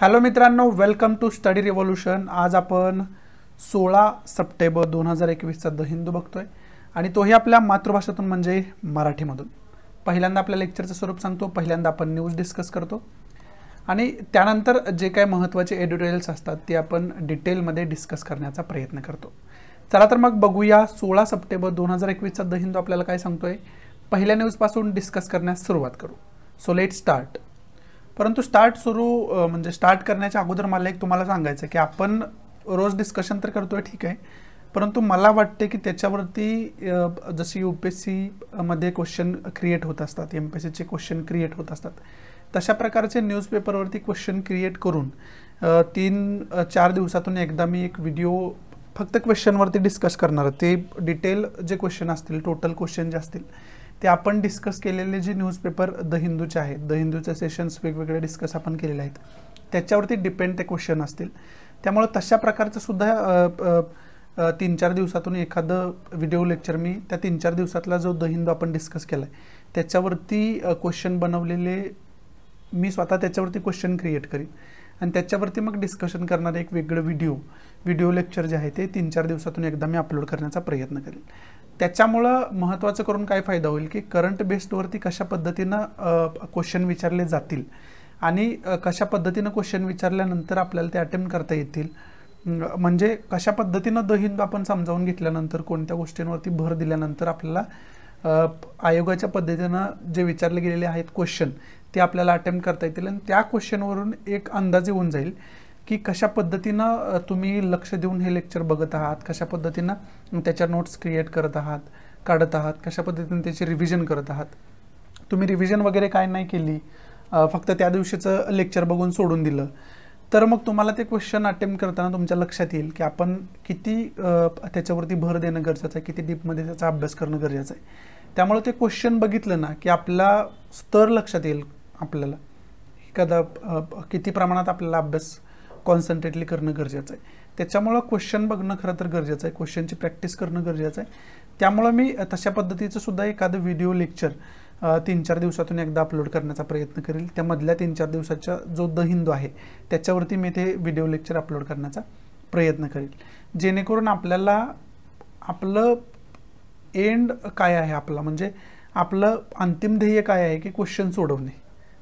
Hello मित्रांनो, welcome to study revolution. आज आपण 16 सप्टेंबर 2021 द हिंदू बघतोय आणि तोही आपल्या मातृभाषेतून म्हणजे मराठीमधून। पहिल्यांदा आपल्या लेक्चरचं स्वरूप सांगतो, पहिल्यांदा आपण न्यूज डिस्कस करतो आणि त्यानंतर जे काही महत्त्वाचे एडिटोरियल्स असतात ते आपण डिटेलमध्ये डिस्कस करण्याचा प्रयत्न करतो। चला तर मग बघूया 16 सप्टेंबर 2021 द हिंदू आपल्याला काय सांगतोय। पहिल्या न्यूजपासून डिस्कस करण्यास सुरुवात करू। So let start. परंतु स्टार्ट करण्याच्या अगोदर मला एक तुम्हाला सांगायचं की आपण रोज डिस्कशन तर करतोय, ठीक आहे, परंतु मला वाटते की त्याच्यावरती जसे यूपीएससी मध्ये क्वेश्चन क्रिएट होत असतात, एमपीएससीचे क्वेश्चन क्रिएट होत असतात, तशा प्रकारचे न्यूजपेपरवरती क्वेश्चन क्रिएट करून 3-4 दिवसातून एकदा मी एक व्हिडिओ फक्त क्वेश्चनवरती डिस्कस करणार। ते डिटेल जे क्वेश्चन असतील, टोटल क्वेश्चन जे असतील ते आपण डिस्कस केलेले जे न्यूजपेपर द हिंदूचे आहेत, द हिंदूचे सेशन्स वेगवेगळे डिस्कस आपण केलेले आहेत, त्याच्यावरती डिपेंड ते क्वेश्चन असतील। त्यामुळे तशा प्रकारचं सुद्धा 3-4 दिवसातून एखादं व्हिडिओ लेक्चर मी त्या 3-4 दिवसातला जो द हिंदू आपण डिस्कस केला आहे त्याच्यावरती क्वेश्चन बनवलेले मी स्वतः त्याच्यावरती क्वेश्चन क्रिएट करीन आणि त्याच्यावरती मग डिस्कशन करणारे एक वेगळं व्हिडिओ लेक्चर जे आहे ते 3-4 दिवसातून एकदा मी अपलोड करण्याचा प्रयत्न करेन। त्याच्यामुळे महत्त्वाचं करून काय फायदा होईल की करंट बेस्डवरती कशा पद्धतीनं क्वेश्चन विचारले जातील आणि कशा पद्धतीनं क्वेश्चन विचारल्यानंतर आपल्याला ते अटेम्प्ट करता येतील, म्हणजे कशा पद्धतीनं द हिंदू आपण समजावून घेतल्यानंतर, कोणत्या गोष्टींवरती भर दिल्यानंतर आपल्याला आयोगाच्या पद्धतीनं जे विचारले गेलेले आहेत क्वेश्चन ते आपल्याला अटेम्प्ट करता येतील आणि त्या क्वेश्चनवरून एक अंदाजे होऊन जाईल की कशा पद्धतीनं तुम्ही लक्ष देऊन हे लेक्चर बघत आहात, कशा पद्धतीनं त्याच्या नोट्स क्रिएट करत आहात, काढत आहात, कशा पद्धतीनं त्याचे रिव्हिजन करत आहात। तुम्ही रिव्हिजन वगैरे काय नाही केली, फक्त त्या दिवशीचं लेक्चर बघून सोडून दिलं तर मग तुम्हाला ते क्वेश्चन अटेम्प्ट करताना तुमच्या लक्षात येईल की आपण किती त्याच्यावरती भर देणं गरजेचं आहे, किती डीपमध्ये त्याचा अभ्यास करणं गरजेचं आहे। त्यामुळे ते क्वेश्चन बघितलं ना की आपला स्तर लक्षात येईल, आपल्याला एखादा किती प्रमाणात आपल्याला अभ्यास कॉन्सन्ट्रेटली करणं गरजेचं आहे। त्याच्यामुळं क्वेश्चन बघणं खरं तर गरजेचं आहे, क्वेश्चनची प्रॅक्टिस करणं गरजेचं आहे। त्यामुळं मी तशा पद्धतीचं सुद्धा एखादं व्हिडिओ लेक्चर 3-4 दिवसातून एकदा अपलोड करण्याचा प्रयत्न करेल। त्यामधल्या 3-4 दिवसाचा जो द हिंदू आहे त्याच्यावरती मी ते व्हिडिओ लेक्चर अपलोड करण्याचा प्रयत्न करेल, जेणेकरून आपल्याला आपलं एंड काय आहे, आपला म्हणजे आपलं अंतिम ध्येय काय आहे की क्वेश्चन सोडवणे,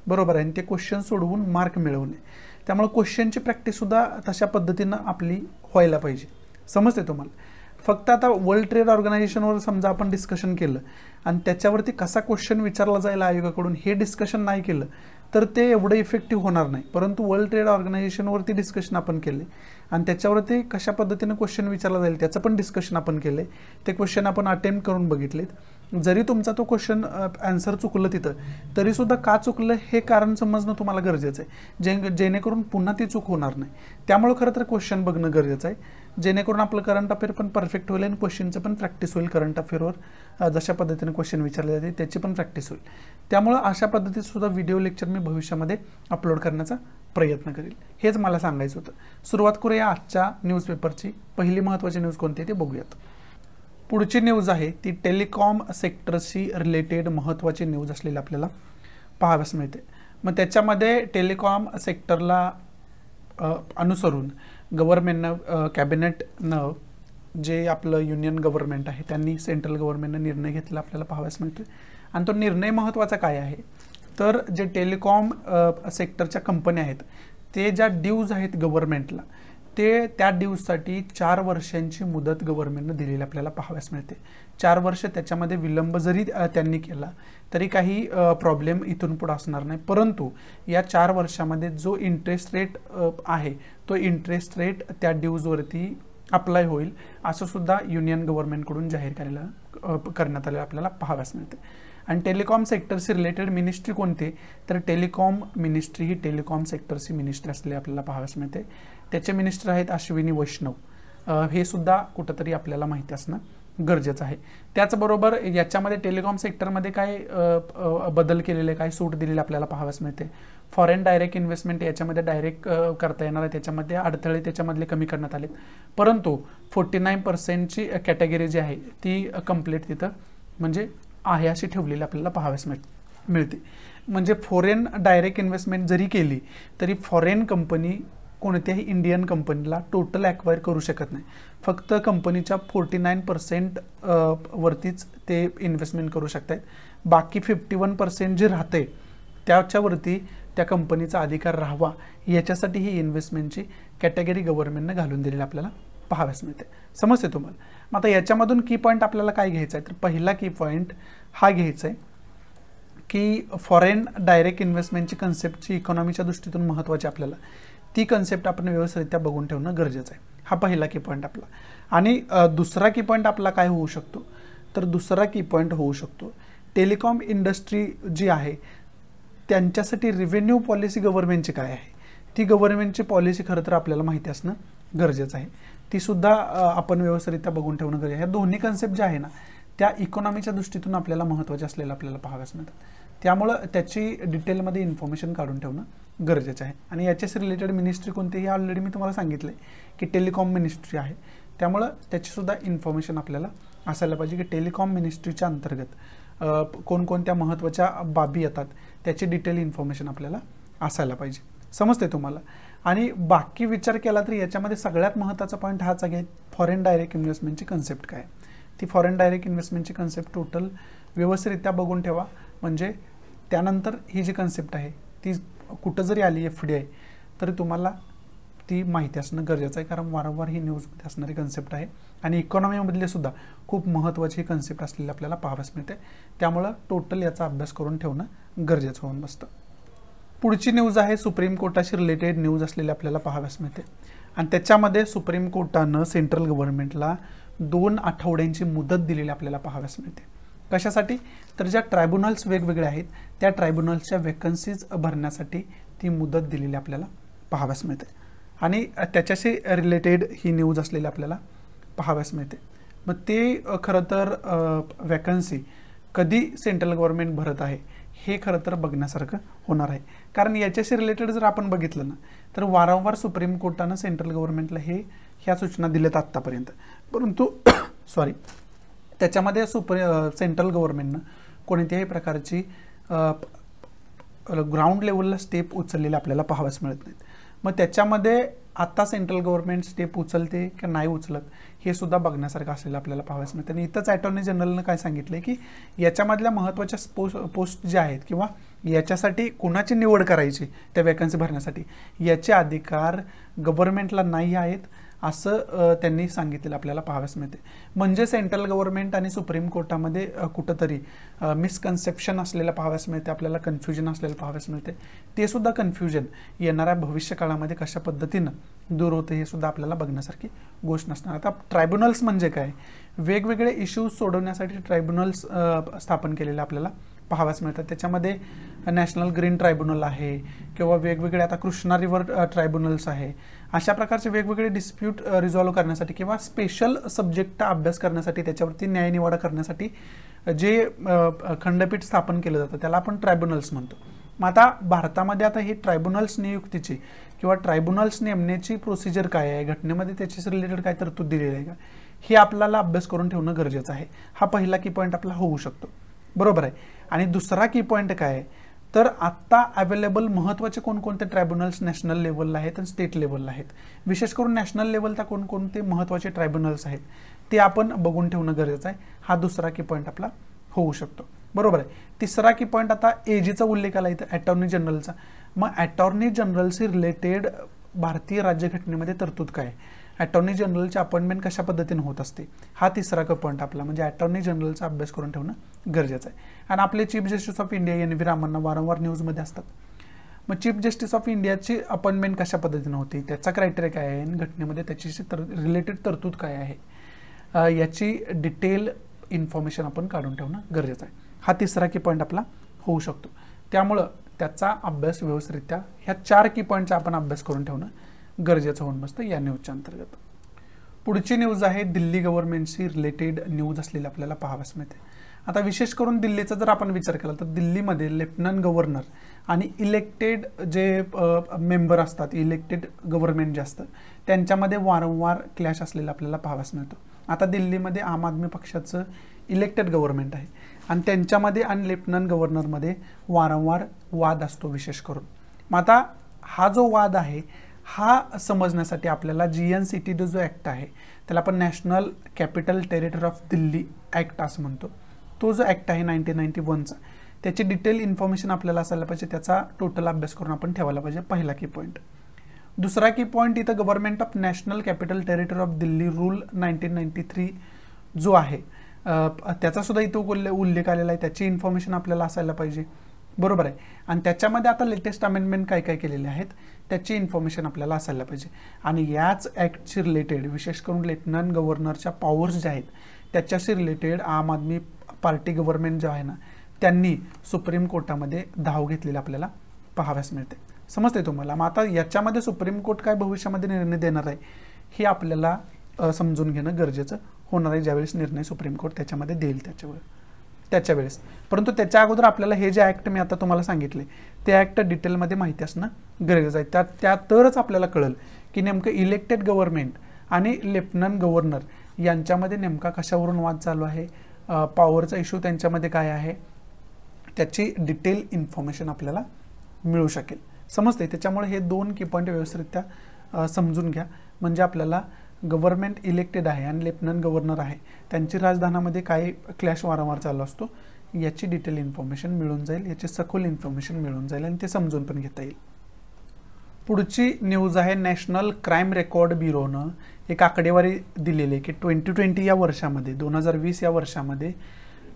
बरोबर आहे, आणि ते क्वेश्चन सोडवून मार्क मिळवणे। त्यामुळे क्वेश्चनची प्रॅक्टिससुद्धा तशा पद्धतीनं आपली व्हायला पाहिजे, समजते तुम्हाला। फक्त आता वर्ल्ड ट्रेड ऑर्गनायझेशनवर समजा आपण डिस्कशन केलं आणि त्याच्यावरती कसा क्वेश्चन विचारला जाईल आयोगाकडून हे डिस्कशन नाही केलं तर ते एवढं इफेक्टिव्ह होणार नाही, परंतु वर्ल्ड ट्रेड ऑर्गनायझेशनवरती डिस्कशन आपण केले आणि त्याच्यावरती कशा पद्धतीनं क्वेश्चन विचारला जाईल त्याचं पण डिस्कशन आपण केले, ते क्वेश्चन आपण अटेम्प्ट करून बघितलेत। जरी तुमचा तो क्वेश्चन आन्सर चुकलं तिथं तरीसुद्धा का चुकलं हे कारण समजणं तुम्हाला गरजेचं आहे, जेणेकरून पुन्हा ती चूक होणार नाही। त्यामुळे खरं तर क्वेश्चन बघणं गरजेचं आहे, जेणेकरून आपलं करंट अफेअर पण परफेक्ट होईल आणि क्वेश्चनचं पण प्रॅक्टिस होईल, करंट अफेअरवर जशा पद्धतीने क्वेश्चन विचारले जाते त्याची पण प्रॅक्टिस होईल। त्यामुळे अशा पद्धतीसुद्धा व्हिडिओ लेक्चर मी भविष्यामध्ये अपलोड करण्याचा प्रयत्न करेल, हेच मला सांगायचं होतं। सुरुवात करूया आजच्या न्यूजपेपरची। पहिली महत्त्वाची न्यूज कोणती ते बघूयात। पुढची न्यूज आहे ती टेलिकॉम सेक्टरशी रिलेटेड महत्त्वाची न्यूज असलेली आपल्याला पाहाव्यास मिळते। मग त्याच्यामध्ये टेलिकॉम सेक्टरला अनुसरून गव्हर्नमेंटनं, कॅबिनेटनं, जे आपलं युनियन गव्हर्नमेंट आहे त्यांनी, सेंट्रल गव्हर्नमेंटनं निर्णय घेतला आपल्याला पाहाव्यास मिळतो। आणि तो निर्णय महत्त्वाचा काय आहे तर जे टेलिकॉम सेक्टरच्या कंपन्या आहेत ते ज्या ड्यूज आहेत गव्हर्नमेंटला ते त्या ड्यूजसाठी 4 वर्षांची मुदत गव्हर्नमेंटनं दिलेली आपल्याला पाहाव्यास मिळते। 4 वर्ष त्याच्यामध्ये विलंब जरी त्यांनी केला तरी काही प्रॉब्लेम इथून पुढे असणार नाही, परंतु या 4 वर्षामध्ये जो इंटरेस्ट रेट आहे तो इंटरेस्ट रेट त्या ड्यूजवरती अप्लाय होईल असंसुद्धा युनियन गव्हर्नमेंटकडून जाहीर करण्यात आलेलं आपल्याला पाहाव्यास मिळते। आणि टेलिकॉम सेक्टरशी रिलेटेड मिनिस्ट्री कोणती तर टेलिकॉम मिनिस्ट्री ही टेलिकॉम सेक्टरची मिनिस्ट्री असलेली आपल्याला पाहाव्यास मिळते। त्याचे मिनिस्टर आहेत अश्विनी वैष्णव, हे सुद्धा कुठंतरी आपल्याला माहिती असणं गरजेचं आहे। त्याचबरोबर याच्यामध्ये टेलिकॉम सेक्टरमध्ये काय बदल केलेले, काय सूट दिलेली आपल्याला पाहाव्यास मिळते। फॉरेन डायरेक्ट इन्व्हेस्टमेंट याच्यामध्ये डायरेक्ट करता येणार आहे, त्याच्यामध्ये अडथळे त्याच्यामधले कमी करण्यात आलेत, परंतु 49%ची कॅटेगरी जी आहे ती कम्प्लीट तिथं म्हणजे आहे अशी ठेवलेली आपल्याला पाहाव्यास मिळते। म्हणजे फॉरेन डायरेक्ट इन्व्हेस्टमेंट जरी केली तरी फॉरेन कंपनी कोणत्याही इंडियन कंपनीला टोटल ॲक्वायर करू शकत नाही, फक्त कंपनीच्या 49% वरतीच ते इन्व्हेस्टमेंट करू शकतात, बाकी 51% जे राहते त्याच्यावरती त्या कंपनीचा अधिकार राहावा याच्यासाठी ही इन्व्हेस्टमेंटची कॅटेगरी गव्हर्नमेंटने घालून दिलेली आपल्याला पाहाव्यास मिळते। समजते तुम्हाला? मग आता याच्यामधून की पॉइंट आपल्याला काय घ्यायचा आहे, तर पहिला की पॉइंट हा घ्यायचा आहे की फॉरेन डायरेक्ट इन्व्हेस्टमेंटची कन्सेप्टची इकॉनॉमीच्या दृष्टीतून महत्त्वाची, आपल्याला ती कन्सेप्ट आपण व्यवस्थितरित्या बघून ठेवणं गरजेचं आहे। हा पहिला की पॉइंट आपला। आणि दुसरा की पॉइंट आपला काय होऊ शकतो, तर दुसरा की पॉइंट होऊ शकतो टेलिकॉम इंडस्ट्री जी आहे त्यांच्यासाठी रेव्हेन्यू पॉलिसी गव्हर्नमेंटची काय आहे, ती गव्हर्नमेंटची पॉलिसी खरं तर आपल्याला माहिती असणं गरजेचं आहे, ती सुद्धा आपण व्यवस्थितरित्या बघून ठेवणं गरजेचं आहे। ह्या दोन्ही कन्सेप्ट ज्या आहे ना त्या इकॉनॉमीच्या दृष्टीतून आपल्याला महत्त्वाच्या असलेल्या आपल्याला पाहाव्यास मिळतात, त्यामुळं त्याची डिटेलमध्ये इन्फॉर्मेशन काढून ठेवणं गरजेचं आहे। आणि याच्याशी रिलेटेड मिनिस्ट्री कोणती हे ऑलरेडी मी तुम्हाला सांगितलं आहे की टेलिकॉम मिनिस्ट्री आहे, त्यामुळं त्याचीसुद्धा इन्फॉर्मेशन आपल्याला असायला पाहिजे की टेलिकॉम मिनिस्ट्रीच्या अंतर्गत कोणकोणत्या महत्त्वाच्या बाबी येतात त्याची डिटेल इन्फॉर्मेशन आपल्याला असायला पाहिजे। समजते तुम्हाला? आणि बाकी विचार केला तरी याच्यामध्ये सगळ्यात महत्त्वाचा पॉईंट हाच आहे फॉरेन डायरेक्ट इन्व्हेस्टमेंटची कन्सेप्ट काय, ती फॉरेन डायरेक्ट इन्व्हेस्टमेंटची कन्सेप्ट टोटल व्यवस्थितरित्या बघून ठेवा, म्हणजे त्यानंतर ही जी कन्सेप्ट आहे ती कुठं जरी आली FDI तरी तुम्हाला ती माहिती असणं गरजेचं आहे, कारण वारंवार ही न्यूजमध्ये असणारी कन्सेप्ट आहे आणि इकॉनॉमीमधले सुद्धा खूप महत्त्वाची कन्सेप्ट असलेली आपल्याला पाहाव्यास मिळते, त्यामुळं टोटल याचा अभ्यास करून ठेवणं गरजेचं होऊन बसतं। पुढची न्यूज आहे सुप्रीम कोर्टाशी रिलेटेड न्यूज असलेली आपल्याला पाहाव्यास मिळते आणि त्याच्यामध्ये सुप्रीम कोर्टानं सेंट्रल गव्हर्नमेंटला 2 आठवड्यांची मुदत दिलेली आपल्याला पाहाव्यास मिळते, कशासाठी, तर ज्या ट्रायब्युनल्स वेगवेगळ्या आहेत त्या ट्रायब्युनल्सच्या वेकन्सीज भरण्यासाठी ती मुदत दिलेली आपल्याला पाहाव्यास मिळते आणि त्याच्याशी रिलेटेड ही न्यूज असलेली आपल्याला पाहाव्यास मिळते। मग ते खरं तर वॅकन्सी कधी सेंट्रल गव्हर्नमेंट भरत आहे हे खरं तर बघण्यासारखं होणार आहे, कारण याच्याशी रिलेटेड जर आपण बघितलं ना तर वारंवार सुप्रीम कोर्टानं सेंट्रल गव्हर्नमेंटला ह्या सूचना दिल्यात आत्तापर्यंत, परंतु सॉरी त्याच्यामध्ये सेंट्रल गव्हर्नमेंटनं कोणत्याही प्रकारची ग्राउंड लेवलला स्टेप उचललेली आपल्याला पाहाव्यास मिळत नाहीत। मग त्याच्यामध्ये आता सेंट्रल गव्हर्नमेंट स्टेप उचलते की नाही उचलत हे सुद्धा बघण्यासारखं असलेलं आपल्याला पाहाव्यास मिळतं। आणि इथंच अटॉर्नी जनरलनं काय सांगितलं आहे की याच्यामधल्या महत्त्वाच्या पोस्ट ज्या आहेत किंवा याच्यासाठी कोणाची निवड करायची त्या वॅकन्सी भरण्यासाठी याचे अधिकार गव्हर्नमेंटला नाही आहेत असं त्यांनी सांगितलेलं आपल्याला पाहाव्यास मिळते, म्हणजे सेंट्रल गव्हर्नमेंट आणि सुप्रीम कोर्टामध्ये कुठंतरी मिसकन्सेप्शन असलेलं पाहाव्यास मिळते, आपल्याला कन्फ्युजन असलेलं पाहाव्यास मिळते, ते सुद्धा कन्फ्युजन येणाऱ्या भविष्यकाळामध्ये कशा पद्धतीनं दूर होते हे सुद्धा आपल्याला बघण्यासारखी गोष्ट नसणार। आता ट्रायब्युनल्स म्हणजे काय, वेगवेगळे इश्यूज सोडवण्यासाठी ट्रायब्युनल्स स्थापन केलेले आपल्याला पाहाव्यास मिळतात, त्याच्यामध्ये नॅशनल ग्रीन ट्रायब्युनल आहे किंवा वेगवेगळे आता कृष्णा रिवर ट्रायब्युनल्स आहे, अशा प्रकारचे वेगवेगळे डिस्प्यूट रिझॉल्व्ह करण्यासाठी किंवा स्पेशल सब्जेक्टचा अभ्यास करण्यासाठी त्याच्यावरती न्यायनिवाडा करण्यासाठी जे खंडपीठ स्थापन केलं जातं त्याला आपण ट्रायब्युनल्स म्हणतो। मग आता भारतामध्ये आता ही ट्रायब्युनल्स नियुक्तीची किंवा ट्रायब्युनल्स नेमण्याची प्रोसिजर काय आहे, घटनेमध्ये त्याच्याशी रिलेटेड काय तरतूद दिलेली आहे का, हे आपल्याला अभ्यास करून ठेवणं गरजेचं आहे। हा पहिला की पॉईंट आपला होऊ शकतो, बरोबर आहे। आणि दुसरा की पॉईंट काय आहे, तर आत्ता अवेलेबल महत्त्वाचे कोणकोणते ट्रायब्युनल्स नॅशनल लेवलला आहेत आणि स्टेट लेवलला आहेत, विशेष करून नॅशनल लेवलला कोणकोणते महत्त्वाचे ट्रायब्युनल्स आहेत ते आपण बघून ठेवणं गरजेचं आहे, हा दुसरा की पॉईंट आपला होऊ शकतो, बरोबर आहे। तिसरा की पॉईंट आता एजीचा उल्लेख आला इथं ॲटॉर्नी जनरलचा, मग ॲटॉर्नी जनरलशी रिलेटेड भारतीय राज्यघटनेमध्ये तरतूद काय आहे, ॲटॉर्नी जनरलची अपॉइंटमेंट कशा पद्धतीने होत असते, हा तिसरा का पॉईंट आपला, म्हणजे ॲटॉर्नी जनरलचा अभ्यास करून ठेवणं गरजेचं आहे। आणि आपले chief justice of India NV Ramana वारंवार न्यूजमध्ये असतात, मग चीफ जस्टिस ऑफ इंडियाची अपॉइंटमेंट कशा पद्धतीने होती, त्याचा क्रायटेरिया काय आहे, घटनेमध्ये त्याच्याशी रिलेटेड तरतूद काय आहे, याची डिटेल इन्फॉर्मेशन आपण काढून ठेवणं गरजेचं आहे, हा तिसरा की पॉईंट आपला होऊ शकतो। त्यामुळं त्याचा अभ्यास व्यवस्थितरित्या ह्या 4 की पॉईंटचा आपण अभ्यास करून ठेवणं गरजेचं होऊन बसतं या न्यूजच्या अंतर्गत। पुढची न्यूज आहे दिल्ली गव्हर्नमेंटशी रिलेटेड न्यूज असलेली आपल्याला पाहाव्यास मिळते। आता विशेष करून दिल्लीचा जर आपण विचार केला तर दिल्लीमध्ये लेफ्टनंट गव्हर्नर आणि इलेक्टेड जे मेंबर असतात, इलेक्टेड गव्हर्नमेंट जे असतं त्यांच्यामध्ये वारंवार क्लॅश असलेला आपल्याला पाहाव्यास मिळतो। आता दिल्लीमध्ये आम आदमी पक्षाचं इलेक्टेड गव्हर्नमेंट आहे आणि त्यांच्यामध्ये आणि लेफ्टनंट गव्हर्नरमध्ये वारंवार वाद असतो विशेष करून। मग आता हा जो वाद आहे हा समजण्यासाठी आपल्याला GNCT जो ॲक्ट आहे त्याला आपण national capital territory of Delhi act असं म्हणतो। तो जो ॲक्ट आहे 1991चा त्याची डिटेल इन्फॉर्मेशन आपल्याला असायला पाहिजे, त्याचा टोटल अभ्यास करून आपण ठेवायला पाहिजे, पहिला की पॉइंट। दुसरा की पॉइंट इथं government of national capital territory of Delhi rule 1993 जो आहे त्याचा सुद्धा इथं उल्लेख आलेला आहे, त्याची इन्फॉर्मेशन आपल्याला असायला पाहिजे, बरोबर आहे। आणि त्याच्यामध्ये आता लेटेस्ट अमेंडमेंट काय काय केलेले आहेत त्याची इन्फॉर्मेशन आपल्याला असायला पाहिजे। आणि याच ॲक्टशी रिलेटेड विशेष करून लेफ्टनंट गव्हर्नरच्या पॉवर्स ज्या आहेत त्याच्याशी रिलेटेड आम आदमी पार्टी गव्हर्नमेंट जो आहे ना त्यांनी सुप्रीम कोर्टामध्ये धाव घेतलेली आपल्याला पाहाव्यास मिळते, समजते तुम्हाला। मग आता याच्यामध्ये सुप्रीम कोर्ट काय भविष्यामध्ये निर्णय देणार आहे हे आपल्याला समजून घेणं गरजेचं होणार आहे, ज्यावेळेस निर्णय सुप्रीम कोर्ट त्याच्यामध्ये देईल त्याच्यावेळेस। परंतु त्याच्या अगोदर आपल्याला हे जे ॲक्ट मी आता तुम्हाला सांगितले ते ॲक्ट डिटेलमध्ये माहिती असणं गरजेचं आहे। त्यातच आपल्याला कळेल की नेमकं इलेक्टेड गव्हर्नमेंट आणि लेफ्टनंट गव्हर्नर यांच्यामध्ये नेमका कशावरून वाद चालू आहे, पॉवरचा इश्यू त्यांच्यामध्ये काय आहे, त्याची डिटेल इन्फॉर्मेशन आपल्याला मिळू शकेल, समजते। त्याच्यामुळे हे दोन की पॉईंट व्यवस्थितरित्या समजून घ्या, म्हणजे आपल्याला गव्हर्नमेंट इलेक्टेड आहे आणि लेफ्टनंट गव्हर्नर आहे त्यांची राजधानामध्ये काय क्लॅश वारंवार चालू असतो याची डिटेल इन्फॉर्मेशन मिळून जाईल, याची सखोल इन्फॉर्मेशन मिळून जाईल आणि ते समजून पण घेता येईल। पुढची न्यूज आहे नॅशनल क्राईम रेकॉर्ड ब्युरोनं एक आकडेवारी दिलेली आहे की 2020 या वर्षामध्ये 2020 या वर्षामध्ये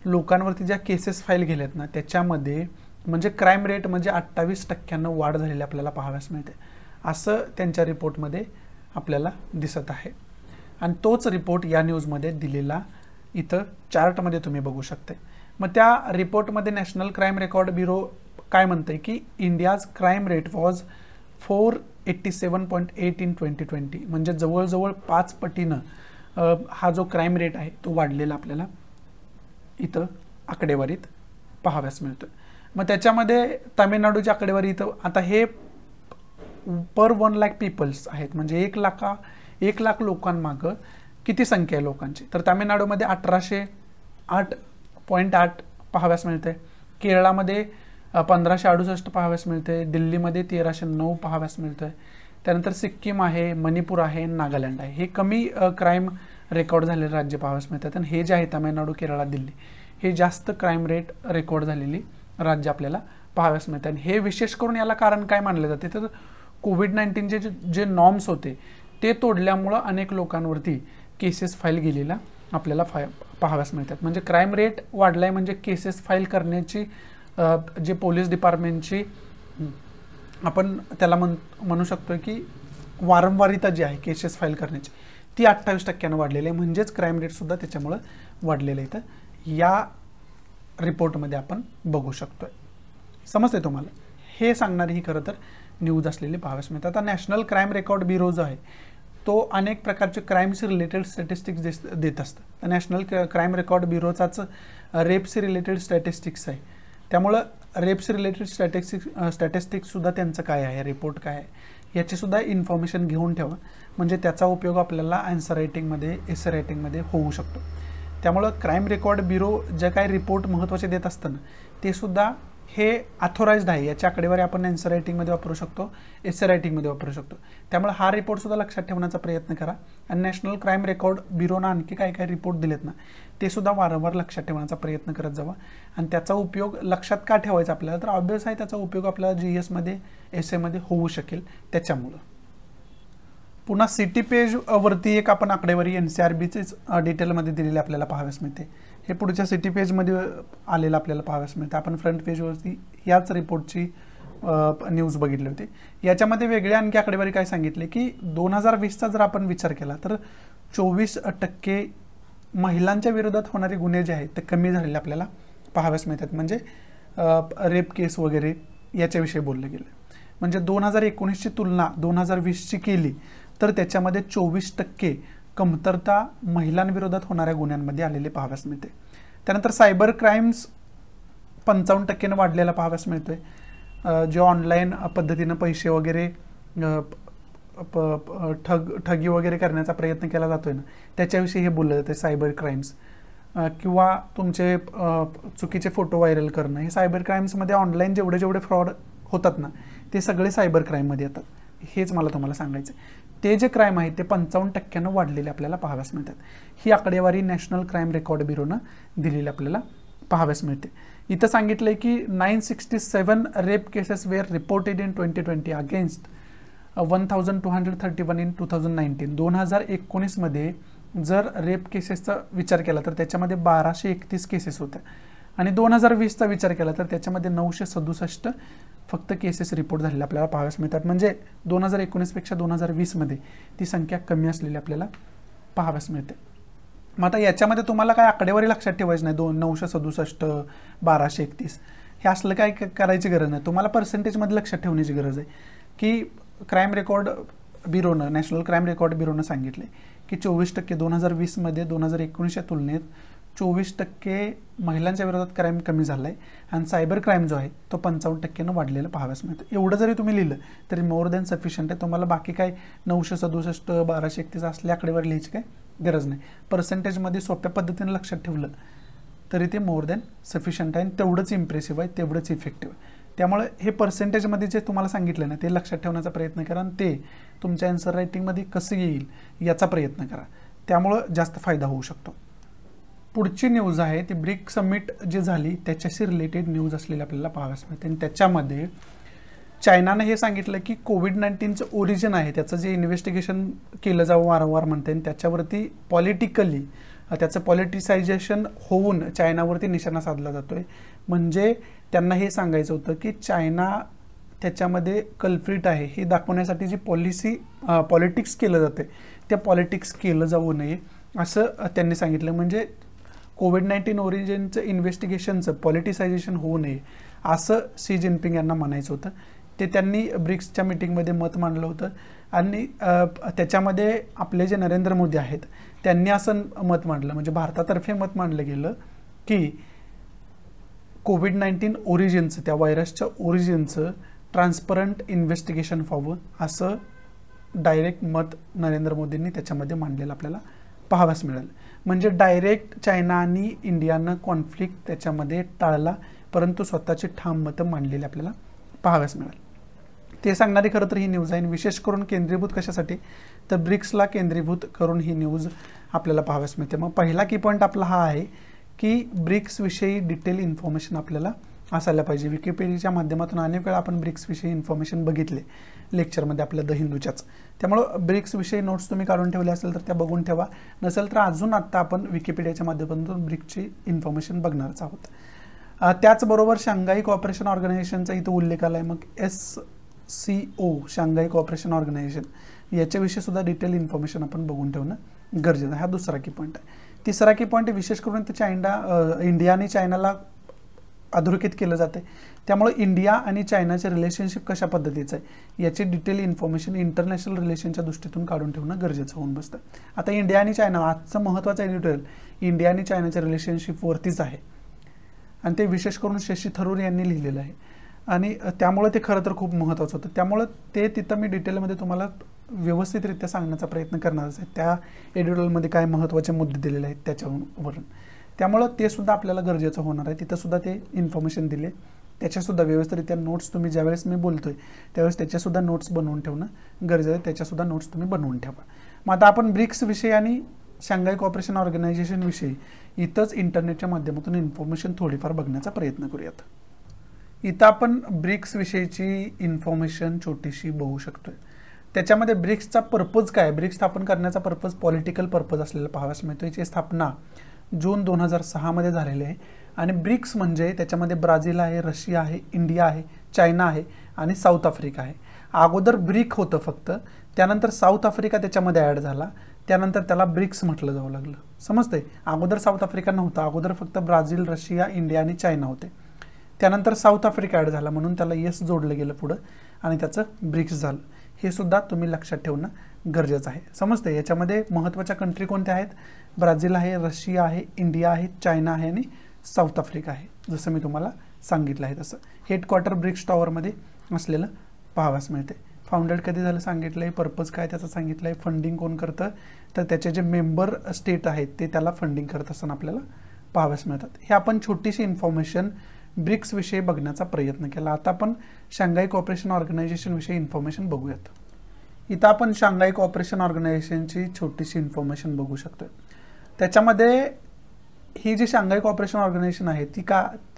लोकांवरती ज्या केसेस फाईल गेल्यात ना त्याच्यामध्ये म्हणजे क्राईम रेट म्हणजे 28% वाढ झालेली आपल्याला पाहाव्यास मिळते असं त्यांच्या रिपोर्टमध्ये आपल्याला दिसत आहे। आणि तोच रिपोर्ट या न्यूजमध्ये दिलेला इथं चार्टमध्ये तुम्ही बघू शकते। मग त्या रिपोर्टमध्ये नॅशनल क्राईम रेकॉर्ड ब्युरो काय म्हणते की India's crime rate was 487.8 in 2020, म्हणजे जवळजवळ 5 पटीनं हा जो क्राईम रेट आहे तो वाढलेला आपल्याला इथं आकडेवारीत पाहाव्यास मिळतो। मग त्याच्यामध्ये तामिळनाडूची आकडेवारी इथं आता हे पर 1 लाख पीपल्स आहेत म्हणजे 1 लाख लोकांमागं किती संख्या आहे लोकांची, तर तामिळनाडूमध्ये 1808.8 पाहाव्यास मिळते, केरळामध्ये 1568 पाहाव्यास मिळते, दिल्लीमध्ये 1309 पाहाव्यास मिळतं, त्यानंतर सिक्कीम आहे, मणिपूर आहे, नागालँड आहे, हे कमी क्राईम रेकॉर्ड झालेले राज्य पाहाव्यास मिळतात। आणि हे जे आहे तामिळनाडू, केरळ, दिल्ली हे जास्त क्राईम रेट रेकॉर्ड झालेली राज्य आपल्याला पाहाव्यास मिळतात। आणि हे विशेष करून याला कारण काय मानले जाते तर कोविड-19चे जे नॉर्म्स होते ते तोडल्यामुळं अनेक लोकांवरती केसेस फाईल गेलेला आपल्याला पाहाव्यास मिळतात। म्हणजे क्राईम रेट वाढला आहे म्हणजे केसेस फाईल करण्याची जे पोलीस डिपार्टमेंटची आपण त्याला म्हणू शकतो की वारंवारिता जी आहे केसेस फाईल करण्याची ती 28% वाढलेली आहे, म्हणजेच क्राईम रेटसुद्धा त्याच्यामुळं वाढलेलं आहे तर या रिपोर्टमध्ये आपण बघू शकतो, समजते तुम्हाला। हे सांगणारी ही खरं तर न्यूज असलेली पाहाव्यास मिळते। आता नॅशनल क्राईम रेकॉर्ड ब्युरो जो आहे तो अनेक प्रकारचे क्राईमशी रिलेटेड स्टॅटिस्टिक्स देत असतं। तर नॅशनल क्राईम रेकॉर्ड ब्युरोचाच रेपशी रिलेटेड स्टॅटिस्टिक्स आहे, त्यामुळं रेप्स रिलेटेड स्टॅटिस्टिक्ससुद्धा त्यांचं काय आहे, रिपोर्ट काय आहे याचीसुद्धा इन्फॉर्मेशन घेऊन ठेवा, म्हणजे त्याचा उपयोग आपल्याला ॲन्सर रायटिंगमध्ये, एसे रायटिंगमध्ये होऊ शकतो। त्यामुळं क्राईम रेकॉर्ड ब्युरो जे काही रिपोर्ट महत्त्वाचे देत असताना तेसुद्धा हे ऑथोराइज्ड आहे, याच्या आकडेवारी आपण ॲन्सर रायटिंगमध्ये वापरू शकतो, एसे रायटिंगमध्ये वापरू शकतो, त्यामुळे हा रिपोर्टसुद्धा लक्षात ठेवण्याचा प्रयत्न करा। आणि नॅशनल क्राईम रेकॉर्ड ब्युरोनं आणखी काय काय रिपोर्ट दिलेत ना ते सुद्धा वारंवार लक्षात ठेवण्याचा प्रयत्न करत जावा। आणि त्याचा उपयोग लक्षात का ठेवायचा आपल्याला तर ऑब्व्हियस आहे त्याचा उपयोग आपल्याला GS मध्ये, एसेमध्ये होऊ शकेल त्याच्यामुळं। पुन्हा सिटी पेजवरती एक आपण आकडेवारी NCRBचीच डिटेलमध्ये दिलेली आपल्याला पाहाव्यास मिळते, हे पुढच्या सिटी पेजमध्ये आलेलं आपल्याला पाहाव्यास मिळतं। आपण फ्रंट पेजवरती याच रिपोर्टची न्यूज बघितली होती, याच्यामध्ये वेगळ्या आणखी आकडेवारी काय सांगितले की 2020चा जर आपण विचार केला तर 24% महिलांच्या विरोधात होणारे गुन्हे जे आहेत ते कमी झालेले आपल्याला पाहाव्यास मिळतात, म्हणजे रेप केस वगैरे याच्याविषयी बोललं गेलं। म्हणजे 2019ची तुलना 2020ची केली तर त्याच्यामध्ये 24% कमतरता महिलांविरोधात होणाऱ्या गुन्ह्यांमध्ये आलेले पाहाव्यास मिळते। त्यानंतर सायबर क्राईम्स 55% वाढलेला पाहाव्यास मिळतोय, जे ऑनलाईन पद्धतीनं पैसे वगैरे ठगी वगैरे करण्याचा प्रयत्न केला जातोय ना, त्याच्याविषयी हे बोललं जातं. सायबर क्राइम्स किंवा तुमचे चुकीचे फोटो व्हायरल करणं, हे सायबर क्राइम्समध्ये ऑनलाईन जेवढे जेवढे फ्रॉड होतात ना ते सगळे सायबर क्राइममध्ये येतात, हेच मला तुम्हाला सांगायचं. ते जे क्राइम आहेत ते 55% वाढलेले आपल्याला पाहाव्यास मिळतात. ही आकडेवारी नॅशनल क्राइम रेकॉर्ड ब्युरोनं दिलेली आपल्याला पाहाव्यास मिळते. इथं सांगितलं आहे की 967 rape cases were reported in 2020 against 1231 in 2019. 2019 जर रेप केसेसचा विचार केला तर त्याच्यामध्ये 1231 केसेस होत्या आणि 2020 विचार केला तर त्याच्यामध्ये 967 फक्त केसेस रिपोर्ट झालेले आपल्याला पाहाव्यास मिळतात. म्हणजे 2019 पेक्षा 2020 मध्ये ती संख्या कमी असलेली आपल्याला पाहाव्यास मिळते. मग आता याच्यामध्ये तुम्हाला काय आकडेवारी लक्षात ठेवायची नाही. 967 1231 हे असलं काय करायची गरज नाही. तुम्हाला पर्सेंटेजमध्ये लक्षात ठेवण्याची गरज आहे की क्राइम रेकॉर्ड ब्युरोनं, नॅशनल क्राइम रेकॉर्ड ब्युरोनं सांगितले की 24% 2020 मध्ये 2019 तुलनेत 24% महिलांच्या विरोधात क्राइम कमी झाला आहे आणि सायबर क्राइम जो आहे तो 55% वाढलेला पाहाव्यास मिळतो. एवढं जरी तुम्ही लिहिलं तरी मोर दॅन सफिशियंट आहे. तुम्हाला बाकी काय 967 1231 असल्या आकडेवर लिहायची काय गरज नाही. पर्सेंटेजमध्ये सोप्या पद्धतीने लक्षात ठेवलं तरी ते मोर दॅन सफिशियंट आहे आणि तेवढंच इम्प्रेसिव्ह आहे, तेवढंच इफेक्टिव्ह आहे. त्यामुळे हे पर्सेंटेजमध्ये जे तुम्हाला सांगितलं ना ते लक्षात ठेवण्याचा प्रयत्न करा आणि ते तुमच्या आन्सर रायटिंगमध्ये कसं येईल याचा प्रयत्न करा, त्यामुळं जास्त फायदा होऊ शकतो. पुढची न्यूज आहे ती ब्रिक समिट जी झाली त्याच्याशी रिलेटेड न्यूज असलेली आपल्याला पाहाव्यास मिळते. आणि त्याच्यामध्ये चायनानं हे सांगितलं की कोविड-19चं ओरिजिन आहे त्याचं जे इन्व्हेस्टिगेशन केलं जावं वारंवार म्हणते आणि त्याच्यावरती पॉलिटिकली त्याचं पॉलिटिसायझेशन होऊन चायनावरती निशाणा साधला जातोय. म्हणजे त्यांना हे सांगायचं होतं की चायना त्याच्यामध्ये कल्प्रिट आहे हे दाखवण्यासाठी जी पॉलिटिक्स केलं जाते त्या पॉलिटिक्स केलं जाऊ नये असं त्यांनी सांगितलं. म्हणजे कोविड-19 ओरिजिनचं इन्व्हेस्टिगेशनचं पॉलिटिसायझेशन होऊ नये असं शी जिनपिंग यांना म्हणायचं होतं. ते त्यांनी ब्रिक्सच्या मीटिंगमध्ये मत मांडलं होतं आणि त्याच्यामध्ये आपले जे नरेंद्र मोदी आहेत त्यांनी असं मत मांडलं, म्हणजे भारतातर्फे मत मांडलं गेलं की कोविड-19 ओरिजिनचं, त्या व्हायरसच्या ओरिजिनचं ट्रान्सपरंट इन्व्हेस्टिगेशन व्हावं असं डायरेक्ट मत नरेंद्र मोदींनी त्याच्यामध्ये मांडलेलं आपल्याला पाहाव्यास मिळालं. म्हणजे डायरेक्ट चायना आणि इंडियानं कॉन्फ्लिक्ट त्याच्यामध्ये टाळला परंतु स्वतःची ठाम मतं मांडलेली आपल्याला पाहाव्यास मिळालं. ते सांगणारी खरं तर ही न्यूज आहे. विशेष करून केंद्रीभूत कशासाठी तर ब्रिक्सला केंद्रीभूत करून ही न्यूज आपल्याला पाहाव्यास मिळते. मग पहिला की पॉईंट आपला हा आहे की ब्रिक्सविषयी डिटेल इन्फॉर्मेशन आपल्याला असायला पाहिजे. विकिपीडियाच्या माध्यमातून अनेक वेळा आपण ब्रिक्सविषयी इन्फॉर्मेशन बघितले लेक्चरमध्ये आपल्या द हिंदूच्याच. त्यामुळं ब्रिक्सविषयी नोट्स तुम्ही काढून ठेवले असेल तर त्या बघून ठेवा, नसेल तर अजून आत्ता आपण विकिपीडियाच्या माध्यमातून ब्रिक्सची इन्फॉर्मेशन बघणारच आहोत. त्याचबरोबर शांघाई कॉपरेशन ऑर्गनायझेशनचा इथं उल्लेख आला आहे. मग SCO शांघाई कॉपरेशन ऑर्गनायझेशन याच्याविषयीसुद्धा डिटेल इन्फॉर्मेशन आपण बघून ठेवणं गरजेचं आहे. हा दुसरा की पॉईंट आहे. तिसरा की पॉईंट विशेष करून ते इंडिया आणि चायनाला अधोरेखित केलं जाते. त्यामुळे इंडिया आणि चायनाचे रिलेशनशिप कशा पद्धतीचं आहे याची डिटेल इन्फॉर्मेशन इंटरनॅशनल रिलेशनच्या दृष्टीतून काढून ठेवणं गरजेचं होऊन बसतं. आता इंडिया आणि चायना आजचं महत्त्वाचं एडिटोरियल इंडिया आणि चायनाच्या रिलेशनशिपवरतीच आहे आणि ते विशेष करून शशी थरूर यांनी लिहिलेलं आहे आणि त्यामुळे ते खरं तर खूप महत्त्वाचं होतं. त्यामुळे ते तिथं मी डिटेलमध्ये तुम्हाला व्यवस्थितरित्या सांगण्याचा प्रयत्न करणारच आहे. त्या एडिटोरियलमध्ये काय महत्त्वाचे मुद्दे दिलेले आहेत त्याच्यावरून, त्यामुळं ते सुद्धा आपल्याला गरजेचं होणार आहे. तिथंसुद्धा ते इन्फॉर्मेशन दिले, त्याच्यासुद्धा व्यवस्थितरित्या नोट्स तुम्ही ज्यावेळेस मी बोलतो आहे त्यावेळेस त्याच्यासुद्धा नोट्स बनवून ठेवणं गरजेचं आहे. त्याच्यासुद्धा नोट्स तुम्ही बनवून ठेवा. मग आता आपण ब्रिक्सविषयी आणि शांघाई कॉपरेशन ऑर्गनायझेशनविषयी इथंच इंटरनेटच्या माध्यमातून इन्फॉर्मेशन थोडीफार बघण्याचा प्रयत्न करूयात. इथं आपण ब्रिक्सविषयीची इन्फॉर्मेशन छोटीशी बघू शकतो आहे. त्याच्यामध्ये ब्रिक्सचा पर्पज काय, ब्रिक्स स्थापन करण्याचा पर्पज पॉलिटिकल पर्पज असलेला पाहाव्यास मिळतो. याची स्थापना जून 2006 मध्ये झालेली आहे आणि ब्रिक्स म्हणजे त्याच्यामध्ये ब्राझील आहे, रशिया आहे, इंडिया आहे, चायना आहे आणि साऊथ आफ्रिका आहे. अगोदर ब्रिक होतं फक्त, त्यानंतर साऊथ आफ्रिका त्याच्यामध्ये ॲड झाला, त्यानंतर त्याला ब्रिक्स म्हटलं जावं लागलं. समजतंय? अगोदर साऊथ आफ्रिका नव्हता, अगोदर फक्त ब्राझील, रशिया, इंडिया आणि चायना होते. त्यानंतर साऊथ आफ्रिका ॲड झाला म्हणून त्याला येस जोडलं गेलं पुढं आणि त्याचं ब्रिक्स झालं. हे सुद्धा तुम्ही लक्षात ठेवणं गरजेचं आहे. समजतं? याच्यामध्ये महत्त्वाच्या कंट्री कोणत्या आहेत? ब्राझील आहे, रशिया आहे, इंडिया आहे, चायना आहे आणि साऊथ आफ्रिका आहे, जसं मी तुम्हाला सांगितलं आहे तसं. हेडक्वार्टर ब्रिक्स टॉवरमध्ये असलेलं पाहाव्यास मिळते. फाउंडेड कधी झालं सांगितलं आहे, पर्पज काय त्याचा सांगितलं आहे, फंडिंग कोण करतं तर त्याचे जे मेंबर स्टेट आहेत ते त्याला फंडिंग करत असताना आपल्याला पाहाव्यास मिळतात। हे आपण छोटीशी इन्फॉर्मेशन ब्रिक्स विषयी बघण्याचा प्रयत्न केला। आता आपण शांघाई कॉपरेशन ऑर्गनायझेशन विषयी इन्फॉर्मेशन बघूयात। इथं आपण शांघाई कॉपरेशन ऑर्गनायझेशनची छोटीशी इन्फॉर्मेशन बघू शकतो। त्याच्यामध्ये ही जी शांघाई कॉपरेशन ऑर्गनायझेशन आहे ती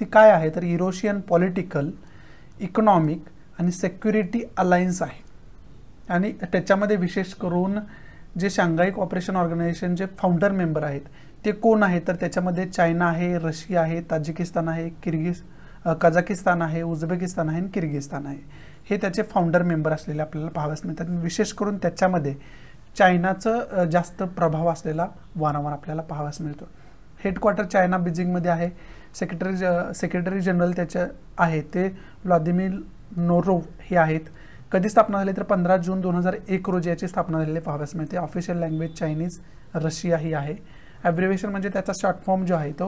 काय आहे तर युरोशियन पॉलिटिकल इकॉनॉमिक आणि सिक्युरिटी अलायन्स आहे आणि त्याच्यामध्ये विशेष करून जे शांघाई कॉपरेशन ऑर्गनायझेशन जे फाउंडर मेंबर आहेत ते कोण आहे तर त्याच्यामध्ये चायना आहे, रशिया आहे, ताजिकिस्तान आहे, कझाकिस्तान आहे, उझबेकिस्तान आहे आणि किर्गिस्तान आहे। हे त्याचे फाउंडर मेंबर असलेले आपल्याला पाहावयास मिळतात। विशेष करून त्याच्यामध्ये चायनाचं जास्त प्रभाव असलेला वारंवार आपल्याला पाहावयास मिळतो। हेडक्वार्टर चायना बीजिंगमध्ये आहे। सेक्रेटरी जनरल त्याचे आहे ते व्लादिमीर नोरोव हे आहेत। कधी स्थापना झाली तर 15 जून 2001 रोजी याची स्थापना झालेली पाहावयास मिळते। ऑफिशियल लँग्वेज चायनीज, रशिया ही आहे। ॲब्रिव्हिएशन म्हणजे त्याचा शॉर्ट फॉर्म जो आहे तो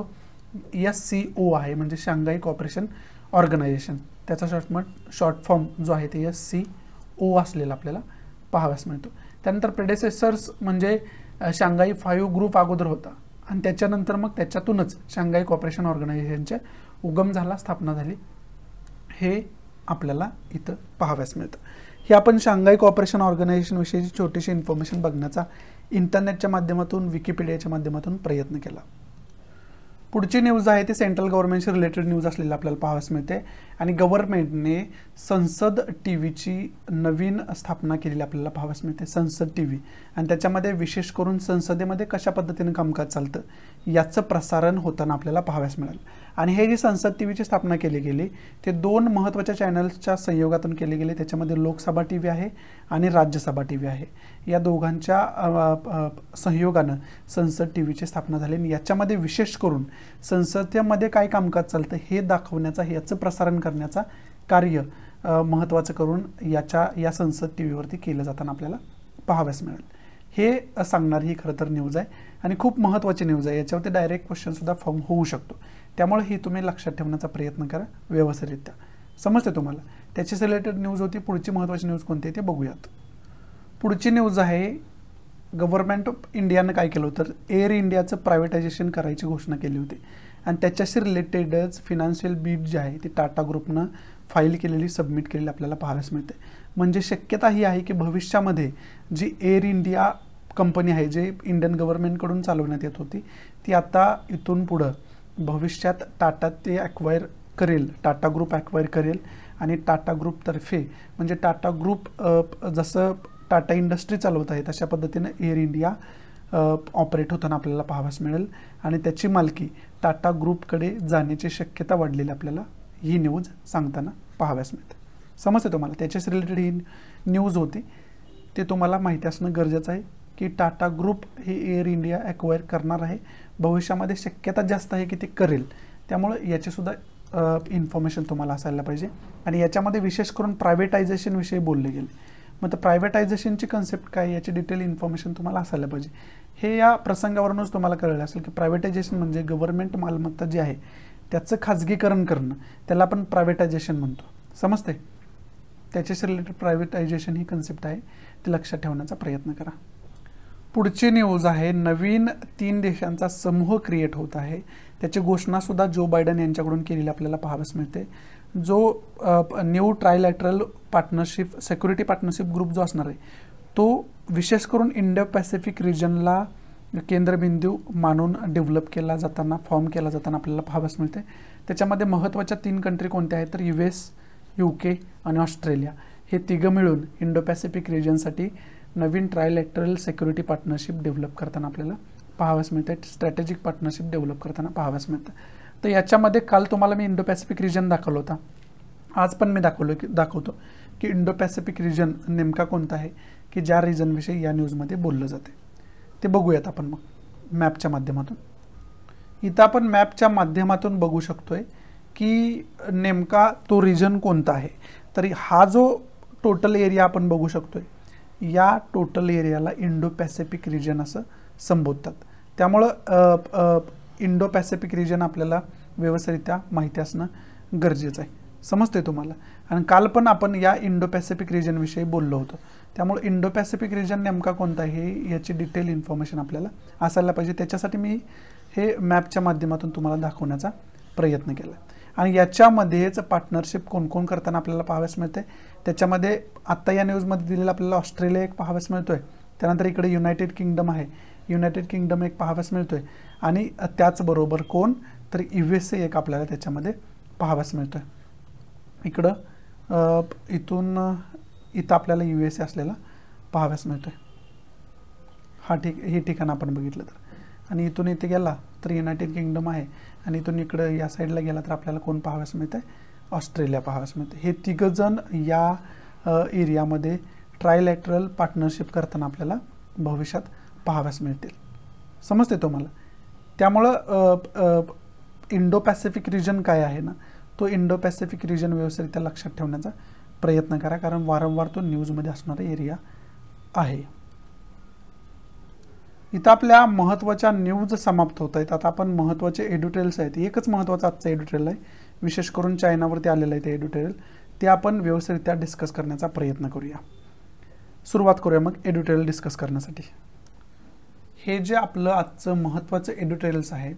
SCO आहे म्हणजे शांघाई कॉपरेशन ऑर्गनायझेशन, त्याचा शॉर्ट फॉर्म जो आहे ते SCO असलेला आपल्याला पाहावयास मिळतो। त्यानंतर प्रेडेसेसर्स म्हणजे शांघाई 5 ग्रुप अगोदर होता आणि त्याच्यानंतर मग त्याच्यातूनच शांघाई कॉपरेशन ऑर्गनायझेशनचे उगम झाला, स्थापना झाली, हे आपल्याला इथं पाहावयास मिळतं। हे आपण शांघाई कॉपरेशन ऑर्गनायझेशन विषयीची छोटीशी इन्फॉर्मेशन बघण्याचा इंटरनेटच्या माध्यमातून, विकिपीडियाच्या माध्यमातून प्रयत्न केला। पुढची न्यूज आहे ती सेंट्रल गव्हर्नमेंटशी रिलेटेड न्यूज असलेली आपल्याला पाहावयास मिळते आणि गव्हर्नमेंटने संसद टीव्हीची नवीन स्थापना केलेली आपल्याला पाहावयास मिळते, संसद टीव्ही। आणि त्याच्यामध्ये विशेष करून संसदेमध्ये कशा पद्धतीने कामकाज चालतं याचं प्रसारण होताना आपल्याला पाहावयास मिळेल। आणि हे जी संसद टीव्हीची स्थापना केली गेली ते 2 महत्त्वाच्या चॅनल्सच्या संयोगातून केले गेले। त्याच्यामध्ये लोकसभा टी व्ही आहे आणि राज्यसभा टी व्ही आहे, या दोघांच्या सहयोगानं संसद टी व्हीची स्थापना झाली आणि याच्यामध्ये विशेष करून संसदेमध्ये काय कामकाज चालतं हे दाखवण्याचा, याचं प्रसारण करण्याचा कार्य महत्त्वाचं करून या संसद टी व्हीवरती केलं जाताना आपल्याला पाहाव्यास मिळेल। हे सांगणारी ही खरं तर न्यूज आहे आणि खूप महत्त्वाची न्यूज आहे। याच्यावरती डायरेक्ट क्वेश्चनसुद्धा फॉर्म होऊ शकतो, त्यामुळे ही तुम्ही लक्षात ठेवण्याचा प्रयत्न करा व्यवस्थितरित्या, समजते तुम्हाला। त्याची रिलेटेड न्यूज होती। पुढची महत्त्वाची न्यूज कोणती ते बघूयात। पुढची न्यूज आहे गव्हर्नमेंट ऑफ इंडियानं काय केलं होतं, एअर इंडियाचं प्रायव्हेटायझेशन करायची घोषणा केली होती आणि त्याच्याशी रिलेटेडच फिनान्शियल बीड जे आहे ती टाटा ग्रुपनं फाईल केलेली, सबमिट केलेली आपल्याला पाहाव्यास मिळते। म्हणजे शक्यता ही आहे की भविष्यामध्ये जी एअर इंडिया कंपनी आहे जे इंडियन गव्हर्नमेंटकडून चालवण्यात येत होती ती आता इथून पुढं भविष्यात टाटा ते ॲक्वायर करेल, टाटा ग्रुप ॲक्वायर करेल आणि टाटा ग्रुपतर्फे म्हणजे टाटा ग्रुप जसं टाटा इंडस्ट्री चालवत आहे तशा पद्धतीने एअर इंडिया ऑपरेट होताना आपल्याला पाहाव्यास मिळेल आणि त्याची मालकी टाटा ग्रुपकडे जाण्याची शक्यता वाढलेली आपल्याला ही न्यूज सांगताना पाहाव्यास मिळते, समजते तुम्हाला। त्याच्याच रिलेटेड ही न्यूज होती, ते तुम्हाला माहिती असणं गरजेचं आहे की टाटा ग्रुप हे एअर इंडिया ॲक्वायर करणार आहे, भविष्यामध्ये शक्यता जास्त आहे की ते करेल, त्यामुळे याचीसुद्धा इन्फॉर्मेशन तुम्हाला असायला पाहिजे। आणि याच्यामध्ये विशेष करून प्रायव्हेटायझेशनविषयी बोलले गेले, मग प्रायव्हेटायझेशनची कन्सेप्ट काय याची डिटेल इन्फॉर्मेशन तुम्हाला असायला पाहिजे। हे या प्रसंगावरूनच तुम्हाला कळलं असेल की प्रायव्हेटायझेशन म्हणजे गव्हर्नमेंट मालमत्ता जी आहे त्याचं खाजगीकरण करणं, त्याला आपण प्रायव्हेटायझेशन म्हणतो, समजते। त्याच्याशी रिलेटेड प्रायव्हेटायझेशन ही कन्सेप्ट आहे, ते लक्षात ठेवण्याचा प्रयत्न करा। पुढची न्यूज आहे नवीन 3 देशांचा समूह क्रिएट होत आहे, त्याची घोषणासुद्धा जो बायडन यांच्याकडून केलेली आपल्याला पाहाव्यास मिळते। जो new trilateral partnership, security partnership group जो असणार आहे तो विशेष करून इंडो पॅसिफिक रिजनला केंद्रबिंदू मानून डेव्हलप केला जाताना, फॉर्म केला जाताना आपल्याला पाहाव्यास मिळते। त्याच्यामध्ये महत्त्वाच्या 3 कंट्री कोणत्या आहेत तर US, UK आणि ऑस्ट्रेलिया हे 3 मिळून इंडो पॅसिफिक रिजनसाठी नवीन ट्रायलॅटरल सिक्युरिटी पार्टनरशिप डेव्हलप करताना आपल्याला पाहाव्यास मिळते, स्ट्रॅटेजिक पार्टनरशिप डेव्हलप करताना पाहाव्यास मिळतं। तर याच्यामध्ये काल तुम्हाला मी इंडो पॅसिफिक रिजन दाखवला होता, आज पण मी दाखवतो की इंडो पॅसिफिक रिजन नेमका कोणता आहे की ज्या रिजनविषयी या न्यूजमध्ये बोललं जाते ते बघूयात आपण मग मॅपच्या माध्यमातून। इथं आपण मॅपच्या माध्यमातून बघू शकतोय की नेमका तो रिजन कोणता आहे, तरी हा जो टोटल एरिया आपण बघू शकतोय या टोटल एरियाला इंडो पॅसिफिक रिजन असं संबोधतात, त्यामुळं इंडो पॅसिफिक रिजन आपल्याला व्यवस्थितरित्या माहिती असणं गरजेचं आहे। समजते तुम्हाला। आणि काल पण आपण या इंडो पॅसिफिक रिजन विषयी बोललो होतो, त्यामुळे इंडो पॅसिफिक रिजन नेमका कोणता आहे याची डिटेल इन्फॉर्मेशन आपल्याला असायला पाहिजे, त्याच्यासाठी मी हे मॅपच्या माध्यमातून तुम्हाला दाखवण्याचा प्रयत्न केला। आणि याच्यामध्येच पार्टनरशिप कोण-कोण करताना आपल्याला पाहावयास मिळते, त्याच्यामध्ये आता या न्यूज मध्ये दिलेला आपल्याला ऑस्ट्रेलिया एक पाहावयास मिळतोय, त्यानंतर इकडे युनायटेड किंगडम आहे, युनायटेड किंगडम एक पाहावयास मिळतोय, आणि त्याचबरोबर कोण तर यूएसए एक आपल्याला त्याच्यामध्ये पाहावयास मिळतोय। इकडं इथून इथं आपल्याला यूएसए असलेला पाहावयास मिळतोय, हा ठीक हे ठिकाण आपण बघितलं तर, आणि इथून इथे गेला तर युनायटेड किंगडम आहे, आणि इथून इकडे या साइडला गेला तर आपल्याला कोण पाहावयास मिळतंय ऑस्ट्रेलिया पाहावयास मिळतंय। हे तिघजण या एरियामध्ये ट्रायलॅटरल पार्टनरशिप करताना आपल्याला भविष्यात पाहावयास मिळतील, समजते तुम्हाला। त्यामुळे इंडो पॅसिफिक रिजन काय आहे ना, तो इंडो पॅसिफिक रिजन व्यवस्थितरित्या लक्षात ठेवण्याचा प्रयत्न करा, कारण वारंवार तो न्यूजमध्ये असणारा एरिया आहे। इथं आपल्या महत्त्वाच्या न्यूज समाप्त होत आहेत, आता आपण महत्त्वाचे एडिटोरियल्स आहेत, एकच महत्त्वाचा आजचा एडिटोरियल आहे विशेष करून चायनावरती आलेलं आहे ते एडिटोरियल, ते आपण व्यवस्थितरित्या डिस्कस करण्याचा प्रयत्न करूया। सुरुवात करूया मग एडिटोरियल डिस्कस करण्यासाठी। हे जे आपलं आजचं महत्त्वाचं एडिटोरियल्स आहेत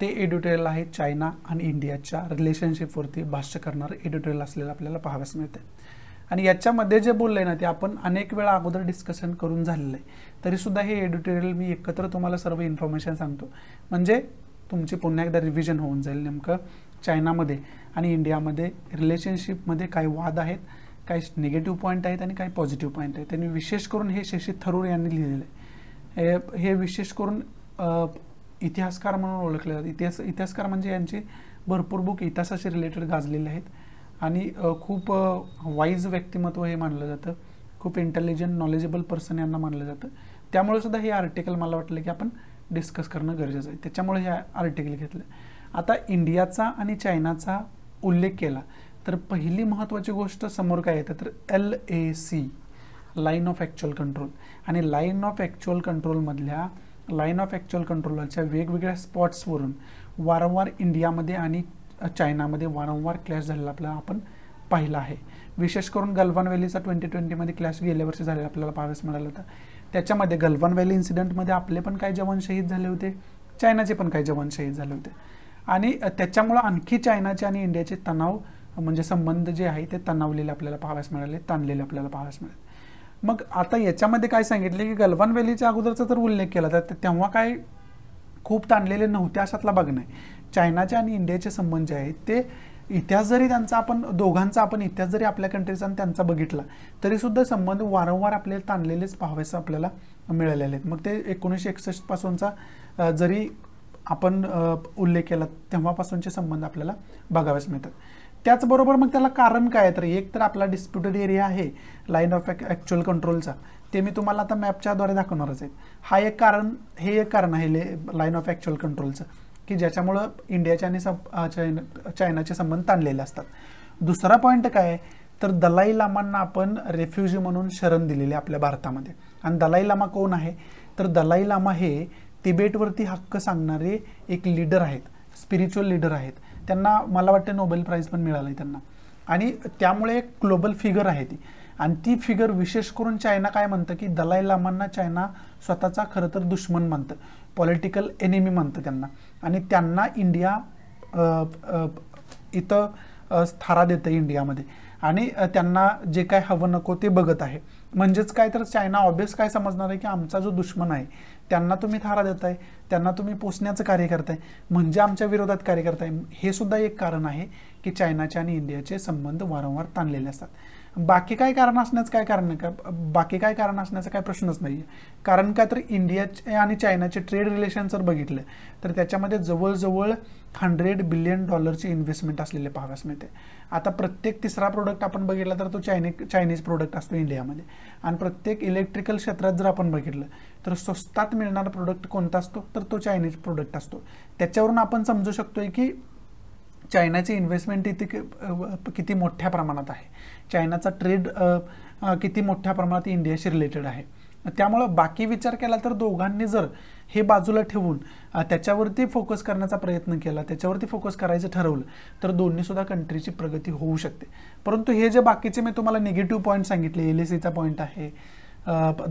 ते एडिटोरियल आहे चायना आणि इंडियाच्या रिलेशनशिपवरती भाष्य करणारं एडिटोरियल असलेलं आपल्याला पाहावयास मिळतं, आणि याच्यामध्ये जे बोललं आहे ना ते आपण अनेक वेळा अगोदर डिस्कशन करून झालेलं आहे, तरीसुद्धा हे एडिटोरियल मी एकत्र तुम्हाला सर्व इन्फॉर्मेशन सांगतो म्हणजे तुमची पुन्हा एकदा रिव्हिजन होऊन जाईल नेमकं चायनामध्ये आणि इंडियामध्ये रिलेशनशिपमध्ये काय वाद आहेत, काय निगेटिव्ह पॉईंट आहेत आणि काय पॉझिटिव्ह पॉईंट आहेत, त्यांनी विशेष करून हे शशी थरूर यांनी लिहिलेलं आहे। हे विशेष करून इतिहासकार म्हणून ओळखले जातात, इतिहासकार म्हणजे यांची भरपूर बुक इतिहासाशी रिलेटेड गाजलेले आहेत, आणि खूप वाईज व्यक्तिमत्व हे मानलं जातं, खूप इंटेलिजंट नॉलेजेबल पर्सन यांना मानलं जातं, त्यामुळे सुद्धा हे आर्टिकल मला वाटलं की आपण डिस्कस करणं गरजेचं आहे, त्याच्यामुळे हे आर्टिकल घेतलं। आता इंडियाचा आणि चायनाचा उल्लेख केला तर पहिली महत्त्वाची गोष्ट समोर काय येतं तर LAC line of actual control, आणि लाईन ऑफ ॲक्च्युअल कंट्रोलमधल्या लाईन ऑफ ॲक्च्युअल कंट्रोलच्या वेगवेगळ्या स्पॉट्सवरून वारंवार इंडियामध्ये आणि चायनामध्ये वारंवार क्लॅश झालेला आपल्याला आपण पाहिला आहे, विशेष करून गलवान व्हॅलीचा 2020मध्ये क्लॅश गेल्या वर्षी झालेला आपल्याला पाहावयास मिळाला होता, त्याच्यामध्ये गलवान व्हॅली इन्सिडेंटमध्ये आपले पण काही जवान शहीद झाले होते, चायनाचे पण काही जवान शहीद झाले होते, आणि त्याच्यामुळे आणखी चायनाचे आणि इंडियाचे तणाव म्हणजे संबंध जे आहे ते तणावलेले आपल्याला पाहावयास मिळाले, ताणलेले आपल्याला पाहावयास मिळाले। मग आता याच्यामध्ये काय सांगितले की गलवान व्हॅलीच्या अगोदरचा तर उल्लेख केला तर तेव्हा काय खूप ताणलेले नव्हते अशातला भाग नाही, चायनाचे आणि इंडियाचे संबंध जे आहेत ते इतिहास जरी त्यांचा आपण दोघांचा आपण इतिहास जरी आपल्या कंट्रीचा आणि त्यांचा बघितला तरीसुद्धा संबंध वारंवार आपल्याला ताणलेलेच पाहावयास आपल्याला मिळालेले आहेत। मग ते 1961 पासूनचा जरी आपण उल्लेख केला तेव्हापासूनचे संबंध आपल्याला बघावयास मिळतात। त्याचबरोबर मग त्याला कारण काय तर एक तर आपला डिस्प्युटेड एरिया आहे लाईन ऑफ ॲक्च्युअल कंट्रोलचा, ते मी तुम्हाला आता मॅपच्याद्वारे दाखवणारच आहे, हा एक कारण हे एक कारण आहे लाईन ऑफ ॲक्च्युअल कंट्रोलचं की ज्याच्यामुळं इंडियाचे आणि चायनाचे संबंध ताणलेले असतात। दुसरा पॉईंट काय तर दलाई लामांना आपण रेफ्युजी म्हणून शरण दिलेली आपल्या भारतामध्ये, आणि दलाई लामा कोण आहे तर दलाई लामा हे तिबेटवरती हक्क सांगणारे एक लीडर आहेत, स्पिरिच्युअल लीडर आहेत, त्यांना मला वाटतं नोबेल प्राईज पण मिळाला आहे त्यांना, आणि त्यामुळे एक ग्लोबल फिगर आहे ती, आणि ती फिगर विशेष करून चायना काय म्हणतं की दलाई लामांना चायना स्वतःचा खरं तर दुश्मन म्हणतं, पॉलिटिकल एनिमी म्हणतं त्यांना, आणि त्यांना इंडिया इथं थारा देतं इंडियामध्ये, आणि त्यांना जे काय हवं नको ते बघत आहे, म्हणजेच काय तर चायना ऑब्व्हियस काय समजणार आहे की आमचा जो दुश्मन आहे त्यांना तुम्ही थारा देताय, त्यांना तुम्ही पोसण्याचं कार्य करताय म्हणजे आमच्या विरोधात कार्य करताय, हे सुद्धा एक कारण आहे की चायनाचे आणि इंडियाचे संबंध वारंवार ताणलेले असतात। बाकी काय कारण असण्याचं काय कारण का बाकी काय कारण असण्याचा काय प्रश्नच नाही आहे, कारण काय तर इंडियाचे आणि चायनाचे ट्रेड रिलेशन जर बघितलं तर त्याच्यामध्ये जवळजवळ $100 बिलियन इन्व्हेस्टमेंट असलेले पाहावयास मिळते। आता प्रत्येक तिसरा प्रोडक्ट आपण बघितला तर तो चायनीज प्रोडक्ट असतो इंडियामध्ये, आणि प्रत्येक इलेक्ट्रिकल क्षेत्रात जर आपण बघितलं तर स्वस्तात मिळणारा प्रोडक्ट कोणता असतो तर तो चायनीज प्रोडक्ट असतो, त्याच्यावरून आपण समजू शकतोय की चायनाची इन्व्हेस्टमेंट इथे किती मोठ्या प्रमाणात आहे, चायनाचा ट्रेड किती मोठ्या प्रमाणात इंडियाशी रिलेटेड आहे। त्यामुळे बाकी विचार केला तर दोघांनी जर हे बाजूला ठेवून त्याच्यावरती फोकस करण्याचा प्रयत्न केला, त्याच्यावरती फोकस करायचं ठरवलं तर दोन्ही सुद्धा कंट्रीची प्रगती होऊ शकते। परंतु हे जे बाकीचे मी तुम्हाला नेगेटिव्ह पॉइंट सांगितले, एलएसीचा पॉइंट आहे,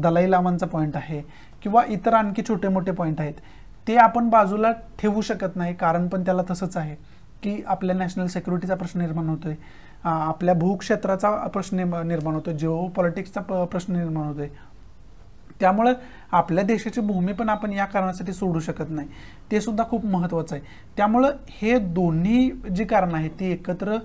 दलाई लामांचा पॉइंट आहे किंवा इतर आणखी छोटे मोठे पॉइंट आहेत, ते आपण बाजूला ठेवू शकत नाही। कारण पण त्याला तसंच आहे की आपल्या नॅशनल सिक्युरिटीचा प्रश्न निर्माण होतोय, आपल्या भूक्षेत्राचा प्रश्न निर्माण होतोय, जिओपॉलिटिक्सचा प्रश्न निर्माण होतोय। त्यामुळे आपल्या देशाची भूमी पण आपण या कारणासाठी सोडू शकत नाही, ते सुद्धा खूप महत्त्वाचं आहे। त्यामुळे हे दोन्ही जी कारण आहेत ती एकत्र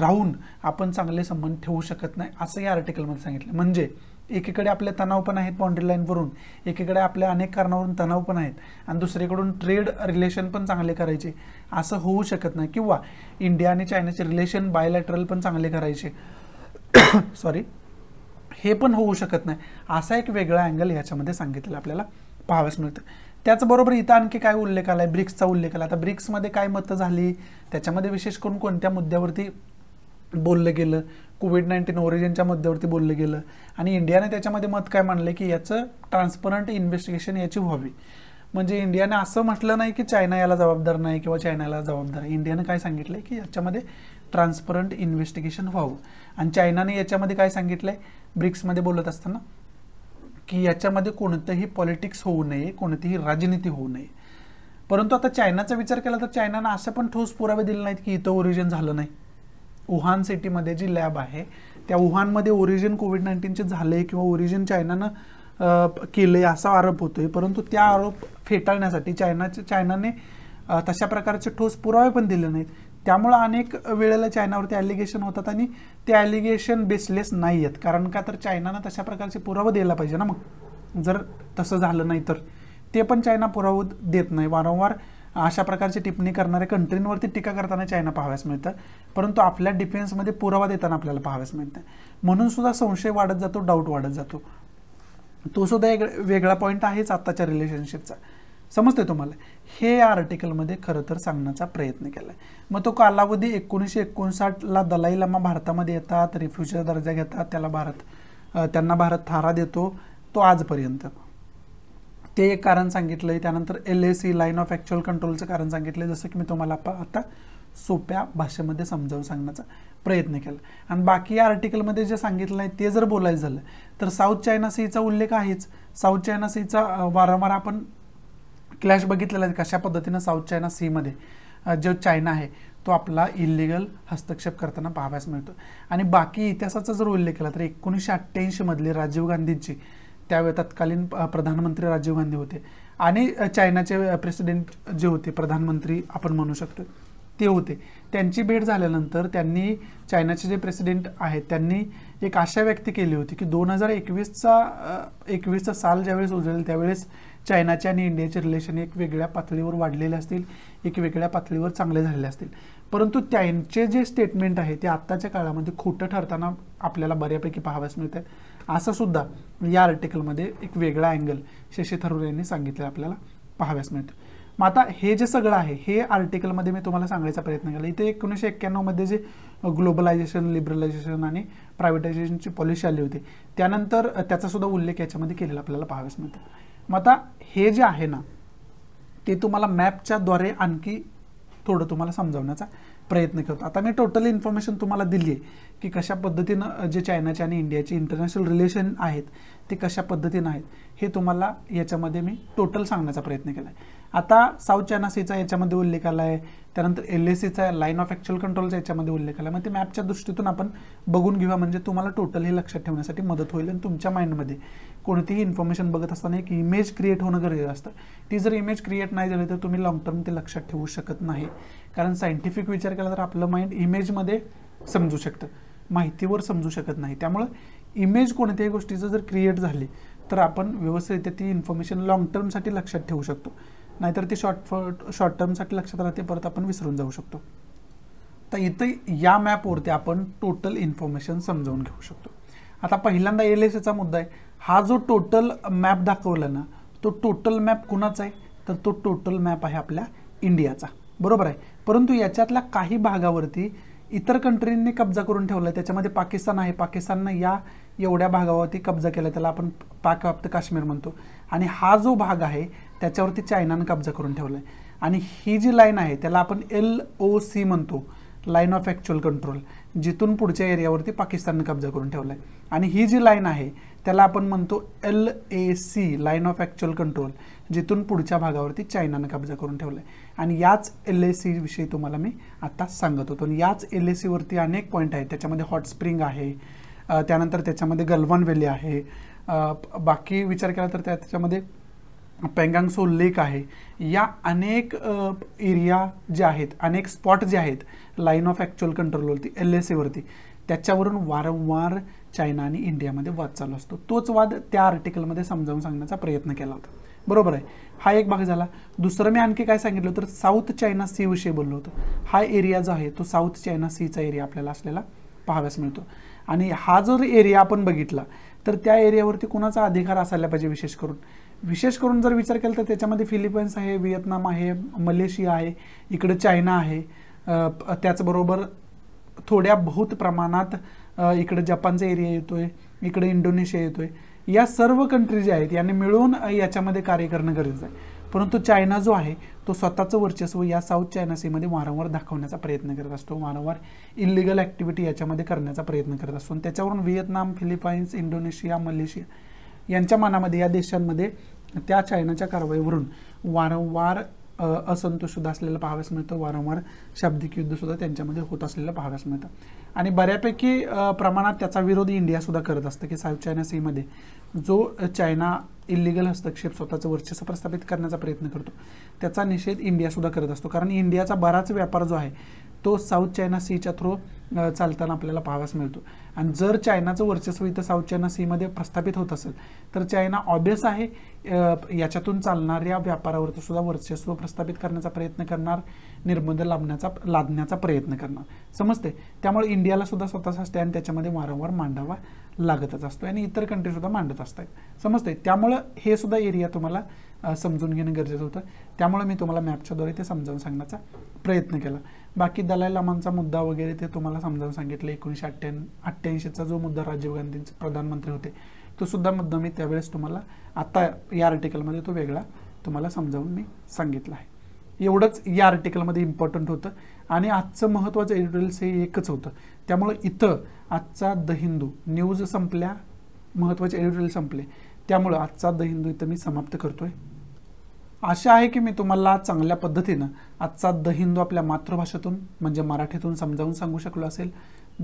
राहून आपण चांगले संबंध ठेवू शकत नाही असं या आर्टिकल मध्ये सांगितलं। म्हणजे एकीकडे आपले तणाव पण आहेत बाउंड्री लाईन वरून, एकीकडे आपल्या अनेक कारणावरून तणाव पण आहेत आणि दुसरीकडून ट्रेड रिलेशन पण चांगले करायचे असं होऊ शकत नाही, किंवा इंडिया आणि चायनाचे रिलेशन बायलॅटरल पण चांगले करायचे सॉरी हे पण होऊ शकत नाही, असा एक वेगळा अँगल याच्यामध्ये सांगितलं आपल्याला पाहावयास मिळतं। त्याचबरोबर इथं आणखी काय उल्लेख आलाय, ब्रिक्सचा उल्लेख आला। आता ब्रिक्समध्ये काय मतं झाली, त्याच्यामध्ये विशेष करून कोणत्या मुद्द्यावरती बोललं गेलं, कोविड-19 ओरिजिनच्या मुद्द्यावरती बोललं गेलं आणि इंडियाने त्याच्यामध्ये मत काय मांडले की याचं ट्रान्सपरंट इन्व्हेस्टिगेशन याची व्हावी। म्हणजे इंडियाने असं म्हटलं नाही की चायना याला जबाबदार नाही किंवा चायनाला जबाबदार, इंडियाने काय सांगितलं की याच्यामध्ये ट्रान्सपरंट इन्व्हेस्टिगेशन व्हावं। आणि चायनाने याच्यामध्ये काय सांगितलंय ब्रिक्समध्ये बोलत असताना की याच्यामध्ये कोणतंही पॉलिटिक्स होऊ नये, कोणतीही राजनीती होऊ नये। परंतु आता चायनाचा विचार केला तर चायनानं असं पण ठोस पुरावे दिले नाहीत की इथं ओरिजिन झालं नाही। वुहान सिटीमध्ये जी लॅब आहे त्या वुहानमध्ये ओरिजिन कोविड-19चे झाले किंवा ओरिजिन चायनानं केले असा आरोप होतोय। परंतु त्या आरोप फेटाळण्यासाठी चायनाने तशा प्रकारचे ठोस पुरावे पण दिले नाहीत। त्यामुळे अनेक वेळेला चायनावरती ॲलिगेशन होतात आणि ते ॲलिगेशन बेसलेस नाही आहेत। कारण का तर चायनानं तशा प्रकारचे पुरावे द्यायला पाहिजे ना, मग जर तसं झालं नाही तर ते पण चायना पुरावे देत नाही। वारंवार अशा प्रकारची टिप्पणी करणाऱ्या कंट्रींवरती टीका करताना चायना पाहाव्यास मिळतं, परंतु आपल्या डिफेन्समध्ये पुरावा देताना आपल्याला पाहाव्यास मिळतं। म्हणून सुद्धा संशय वाढत जातो, डाऊट वाढत जातो, तो सुद्धा एक वेगळा पॉईंट आहेच आत्ताच्या रिलेशनशिपचा। समजते तुम्हाला? हे या आर्टिकलमध्ये खरं तर सांगण्याचा प्रयत्न केला आहे। मग तो कालावधी 1959ला दलाई लामा भारतामध्ये येतात, रिफ्युजीचा दर्जा घेतात, त्यांना भारत थारा देतो, तो आजपर्यंत, ते एक कारण सांगितलं आहे। त्यानंतर LAC लाईन ऑफ ॲक्च्युअल कंट्रोलचं कारण सांगितलं आहे, जसं की मी तुम्हाला आता सोप्या भाषेमध्ये समजावून सांगण्याचा प्रयत्न केला। आणि बाकी या आर्टिकलमध्ये जे सांगितलं आहे ते जर बोलायचं झालं तर साऊथ चायना सीचा उल्लेख आहेच। साऊथ चायना सीचा वारंवार आपण क्लॅश बघितलेला आहे, कशा पद्धतीनं साऊथ चायना सीमध्ये जो चायना आहे तो आपला इलिगल हस्तक्षेप करताना पाहाव्यास मिळतो। आणि बाकी इतिहासाचा जर उल्लेख केला तर 1988मधले राजीव गांधींची, त्यावेळी तत्कालीन प्रधानमंत्री राजीव गांधी होते आणि चायनाचे प्रेसिडेंट जे होते, प्रधानमंत्री आपण म्हणू शकतो ते होते, त्यांची भेट झाल्यानंतर त्यांनी चायनाचे जे प्रेसिडेंट आहेत त्यांनी एक आशा व्यक्त केली होती की 2021चा साल ज्यावेळेस उजळेल त्यावेळेस चायनाचे आणि इंडियाचे रिलेशन एक वेगळ्या पातळीवर वाढलेले असतील, एक वेगळ्या पातळीवर चांगले झालेले असतील। परंतु त्यांचे जे स्टेटमेंट आहे ते आत्ताच्या काळामध्ये खोटं ठरताना आपल्याला बऱ्यापैकी पाहावयास मिळतं, असं सुद्धा या आर्टिकलमध्ये एक वेगळा अँगल शशी थरूर यांनी सांगितलं आपल्याला पाहाव्यास मिळतं। मग आता हे जे सगळं आहे हे आर्टिकलमध्ये मी तुम्हाला सांगायचा प्रयत्न केला। इथे 1991मध्ये जे ग्लोबलायझेशन, लिबरलायझेशन आणि प्रायव्हेटायझेशनची पॉलिसी आली होती त्यानंतर त्याचासुद्धा उल्लेख याच्यामध्ये केलेला आपल्याला पाहाव्यास मिळतो। मग आता हे जे आहे ना ते तुम्हाला मॅपच्याद्वारे आणखी थोडं तुम्हाला समजावण्याचा प्रयत्न करतो। आता मी टोटल इन्फॉर्मेशन तुम्हाला दिली आहे की कशा पद्धतीनं जे चायनाचे आणि इंडियाचे इंटरनॅशनल रिलेशन आहेत ते कशा पद्धतीनं आहेत हे तुम्हाला याच्यामध्ये मी टोटल सांगण्याचा प्रयत्न केला आहे। आता साऊथ चायना सीचा याच्यामध्ये उल्लेख आला आहे, त्यानंतर LACचा लाईन ऑफ ॲक्च्युअल कंट्रोलचा याच्यामध्ये उल्लेख आला आहे। मग ते मॅपच्या दृष्टीतून आपण बघून घेऊया, म्हणजे तुम्हाला टोटल हे लक्षात ठेवण्यासाठी मदत होईल आणि तुमच्या माइंडमध्ये कोणतीही इन्फॉर्मेशन बघत असताना एक इमेज क्रिएट होणं गरजेचं असतं। ती जर इमेज क्रिएट नाही झाली तर तुम्ही लॉंग टर्म ते लक्षात ठेवू शकत नाही, कारण सायंटिफिक विचार केला तर आपलं माइंड इमेजमध्ये समजू शकतं, माहितीवर समजू शकत नाही। त्यामुळे इमेज कोणत्याही गोष्टीचं जर क्रिएट झाली तर आपण व्यवस्थितरित्या ती इन्फॉर्मेशन लॉंग टर्मसाठी लक्षात ठेवू शकतो, नाहीतर ती शॉर्ट टर्मसाठी लक्षात राहते, परत आपण विसरून जाऊ शकतो। तर इथं या मॅपवरती आपण टोटल इन्फॉर्मेशन समजावून घेऊ शकतो। आता पहिल्यांदा LACचा मुद्दा आहे, हा जो टोटल मॅप दाखवला ना तो टोटल मॅप कुणाचा आहे तर तो टोटल मॅप आहे आपल्या इंडियाचा, बरोबर आहे। परंतु याच्यातल्या काही भागावरती इतर कंट्रींनी कब्जा करून ठेवला आहे, त्याच्यामध्ये पाकिस्तान आहे। पाकिस्ताननं या एवढ्या भागावरती कब्जा केला, त्याला आपण पाकव्याप्त काश्मीर म्हणतो। आणि हा जो भाग आहे त्याच्यावरती चायनाने कब्जा करून ठेवलाय। आणि ही जी लाईन आहे त्याला आपण LOC म्हणतो, लाइन ऑफ एक्चुअल कंट्रोल, जिथून पुढच्या एरियावरती पाकिस्तानने कब्जा करून ठेवलाय। आणि ही जी लाइन आहे त्याला आपण म्हणतो LAC, line of actual control, जिथून पुढच्या भागावरती चायनाने कब्जा करून ठेवलाय। आणि याच LAC विषयी तुम्हाला मी आता सांगत होतो। आणि याच LAC वरती अनेक पॉइंट आहेत, त्याच्यामध्ये हॉट स्प्रिंग आहे, त्यानंतर त्याच्यामध्ये गलवान व्हॅली आहे, बाकी विचार केला तर त्याच्यामध्ये पेंगांगसो लेक आहे। या अनेक एरिया जे आहेत, अनेक स्पॉट जे आहेत लाइन ऑफ एक्चुअल कंट्रोलवरती LAC वरती, त्याच्यावरून वारंवार चायना आणि इंडियामध्ये वाद चालू असतो। तोच वाद त्या आर्टिकलमध्ये समजावून सांगण्याचा प्रयत्न केला होता, बरोबर आहे। हा एक भाग झाला। दुसरं मी आणखी काय सांगितलं तर साऊथ चायना सी विषयी बोललो होतो। हा एरिया जो आहे तो साऊथ चायना सीचा एरिया आपल्याला असलेला पाहाव्यास मिळतो। आणि हा जर एरिया आपण बघितला तर त्या एरियावरती कोणाचा अधिकार असायला पाहिजे, विशेष करून जर विचार केला तर त्याच्यामध्ये फिलिपाइन्स आहे, व्हिएतनाम आहे, मलेशिया आहे, इकडे चायना आहे, त्याचबरोबर थोड्या बहुत प्रमाणात इकडे जपानचा एरिया येतोय, इकडे इंडोनेशिया येतोय। या सर्व कंट्री जे आहेत यांनी मिळून याच्यामध्ये कार्य करणं गरजेचं आहे। परंतु चायना जो आहे तो स्वतःचं वर्चस्व या साऊथ चायना सीमध्ये वारंवार दाखवण्याचा प्रयत्न करत असतो, वारंवार इलिगल ॲक्टिव्हिटी याच्यामध्ये करण्याचा प्रयत्न करत असतो। त्याच्यावरून व्हिएतनाम, फिलिपाइन्स, इंडोनेशिया, मलेशिया यांच्या मनामध्ये, या देशांमध्ये त्या चायनाच्या कारवाईवरून वारंवार असंतोषसुद्धा असलेला पाहाव्यास मिळतो, वारंवार शाब्दिक युद्धसुद्धा त्यांच्यामध्ये होत असलेलं पाहाव्यास मिळतं। आणि बऱ्यापैकी प्रमाणात त्याचा विरोध इंडियासुद्धा करत असतं की साऊथ चायना सीमध्ये जो चायना इलिगल हस्तक्षेप, स्वतःचं वर्चस्व प्रस्थापित करण्याचा प्रयत्न करतो, त्याचा निषेध इंडियासुद्धा करत असतो। कारण इंडियाचा बराच व्यापार जो आहे तो साऊथ चायना सीच्या थ्रू चालताना आपल्याला पाहाव्यास मिळतो। आणि जर चायनाचं वर्चस्व इथं साऊथ चायना सीमध्ये प्रस्थापित होत असेल तर चायना ऑब्वियस आहे याच्यातून चालणाऱ्या व्यापारावरती सुद्धा वर्चस्व प्रस्थापित करण्याचा प्रयत्न करणार, निर्बंध लादण्याचा प्रयत्न करणार, समजते। त्यामुळे इंडियाला सुद्धा स्वतःचा स्टँड त्याच्यामध्ये वारंवार मांडावा लागतच असतो आणि इतर कंट्रीसुद्धा मांडत असतात, समजते। त्यामुळं हे सुद्धा एरिया तुम्हाला समजून घेणं गरजेचं होतं, त्यामुळे मी तुम्हाला मॅपच्याद्वारे ते समजावून सांगण्याचा प्रयत्न केला। बाकी दलाई लामांचा मुद्दा वगैरे ते तुम्हाला समजावून सांगितले। 1988चा जो मुद्दा राजीव गांधींचे प्रधानमंत्री होते तो सुद्धा मुद्दा मी त्यावेळेस तुम्हाला आता या आर्टिकलमध्ये तो वेगळा तुम्हाला समजावून मी सांगितला आहे। एवढंच या आर्टिकलमध्ये इम्पॉर्टंट होतं। आणि आजचं महत्त्वाचं एडिटोरियल्स हे एकच होतं, त्यामुळे इथं आजचा द हिंदू न्यूज संपल्या, महत्त्वाचे एडिटोरियल संपले, त्यामुळे आजचा द हिंदू इथं मी समाप्त करतोय। आशा आहे की मी तुम्हाला चांगल्या पद्धतीनं आजचा द हिंदू आपल्या मातृभाषेतून म्हणजे मराठीतून समजावून सांगू शकलो असेल।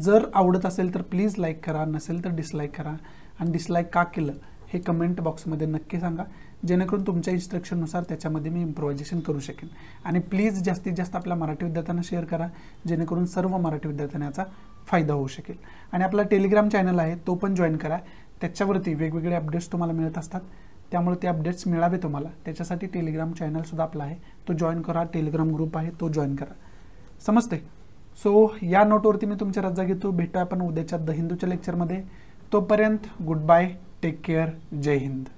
जर आवडत असेल तर प्लीज लाईक करा, नसेल तर डिसलाईक करा। आणि डिसलाईक का केलं हे कमेंट बॉक्समध्ये नक्की सांगा, जेणेकरून तुमच्या इन्स्ट्रक्शननुसार त्याच्यामध्ये मी इम्प्रोव्हायझेशन करू शकेन। आणि प्लीज जास्तीत जास्त आपल्या मराठी विद्यार्थ्यांना शेअर करा, जेणेकरून सर्व मराठी विद्यार्थ्यांना याचा फायदा होऊ शकेल। आणि आपला टेलिग्राम चॅनल आहे तो पण जॉईन करा, त्याच्यावरती वेगवेगळे अपडेट्स तुम्हाला मिळत असतात, त्यामुळे ते अपडेट्स मिळावे तुम्हाला त्याच्यासाठी टेलिग्राम चॅनलसुद्धा आपला आहे तो जॉईन करा, टेलिग्राम ग्रुप आहे तो जॉईन करा, समजते। सो या नोटवरती मी तुमची रजा घेतो, भेटूया आपण उद्याच्या द हिंदूच्या लेक्चरमध्ये। तोपर्यंत गुड बाय, टेक केअर, जय हिंद।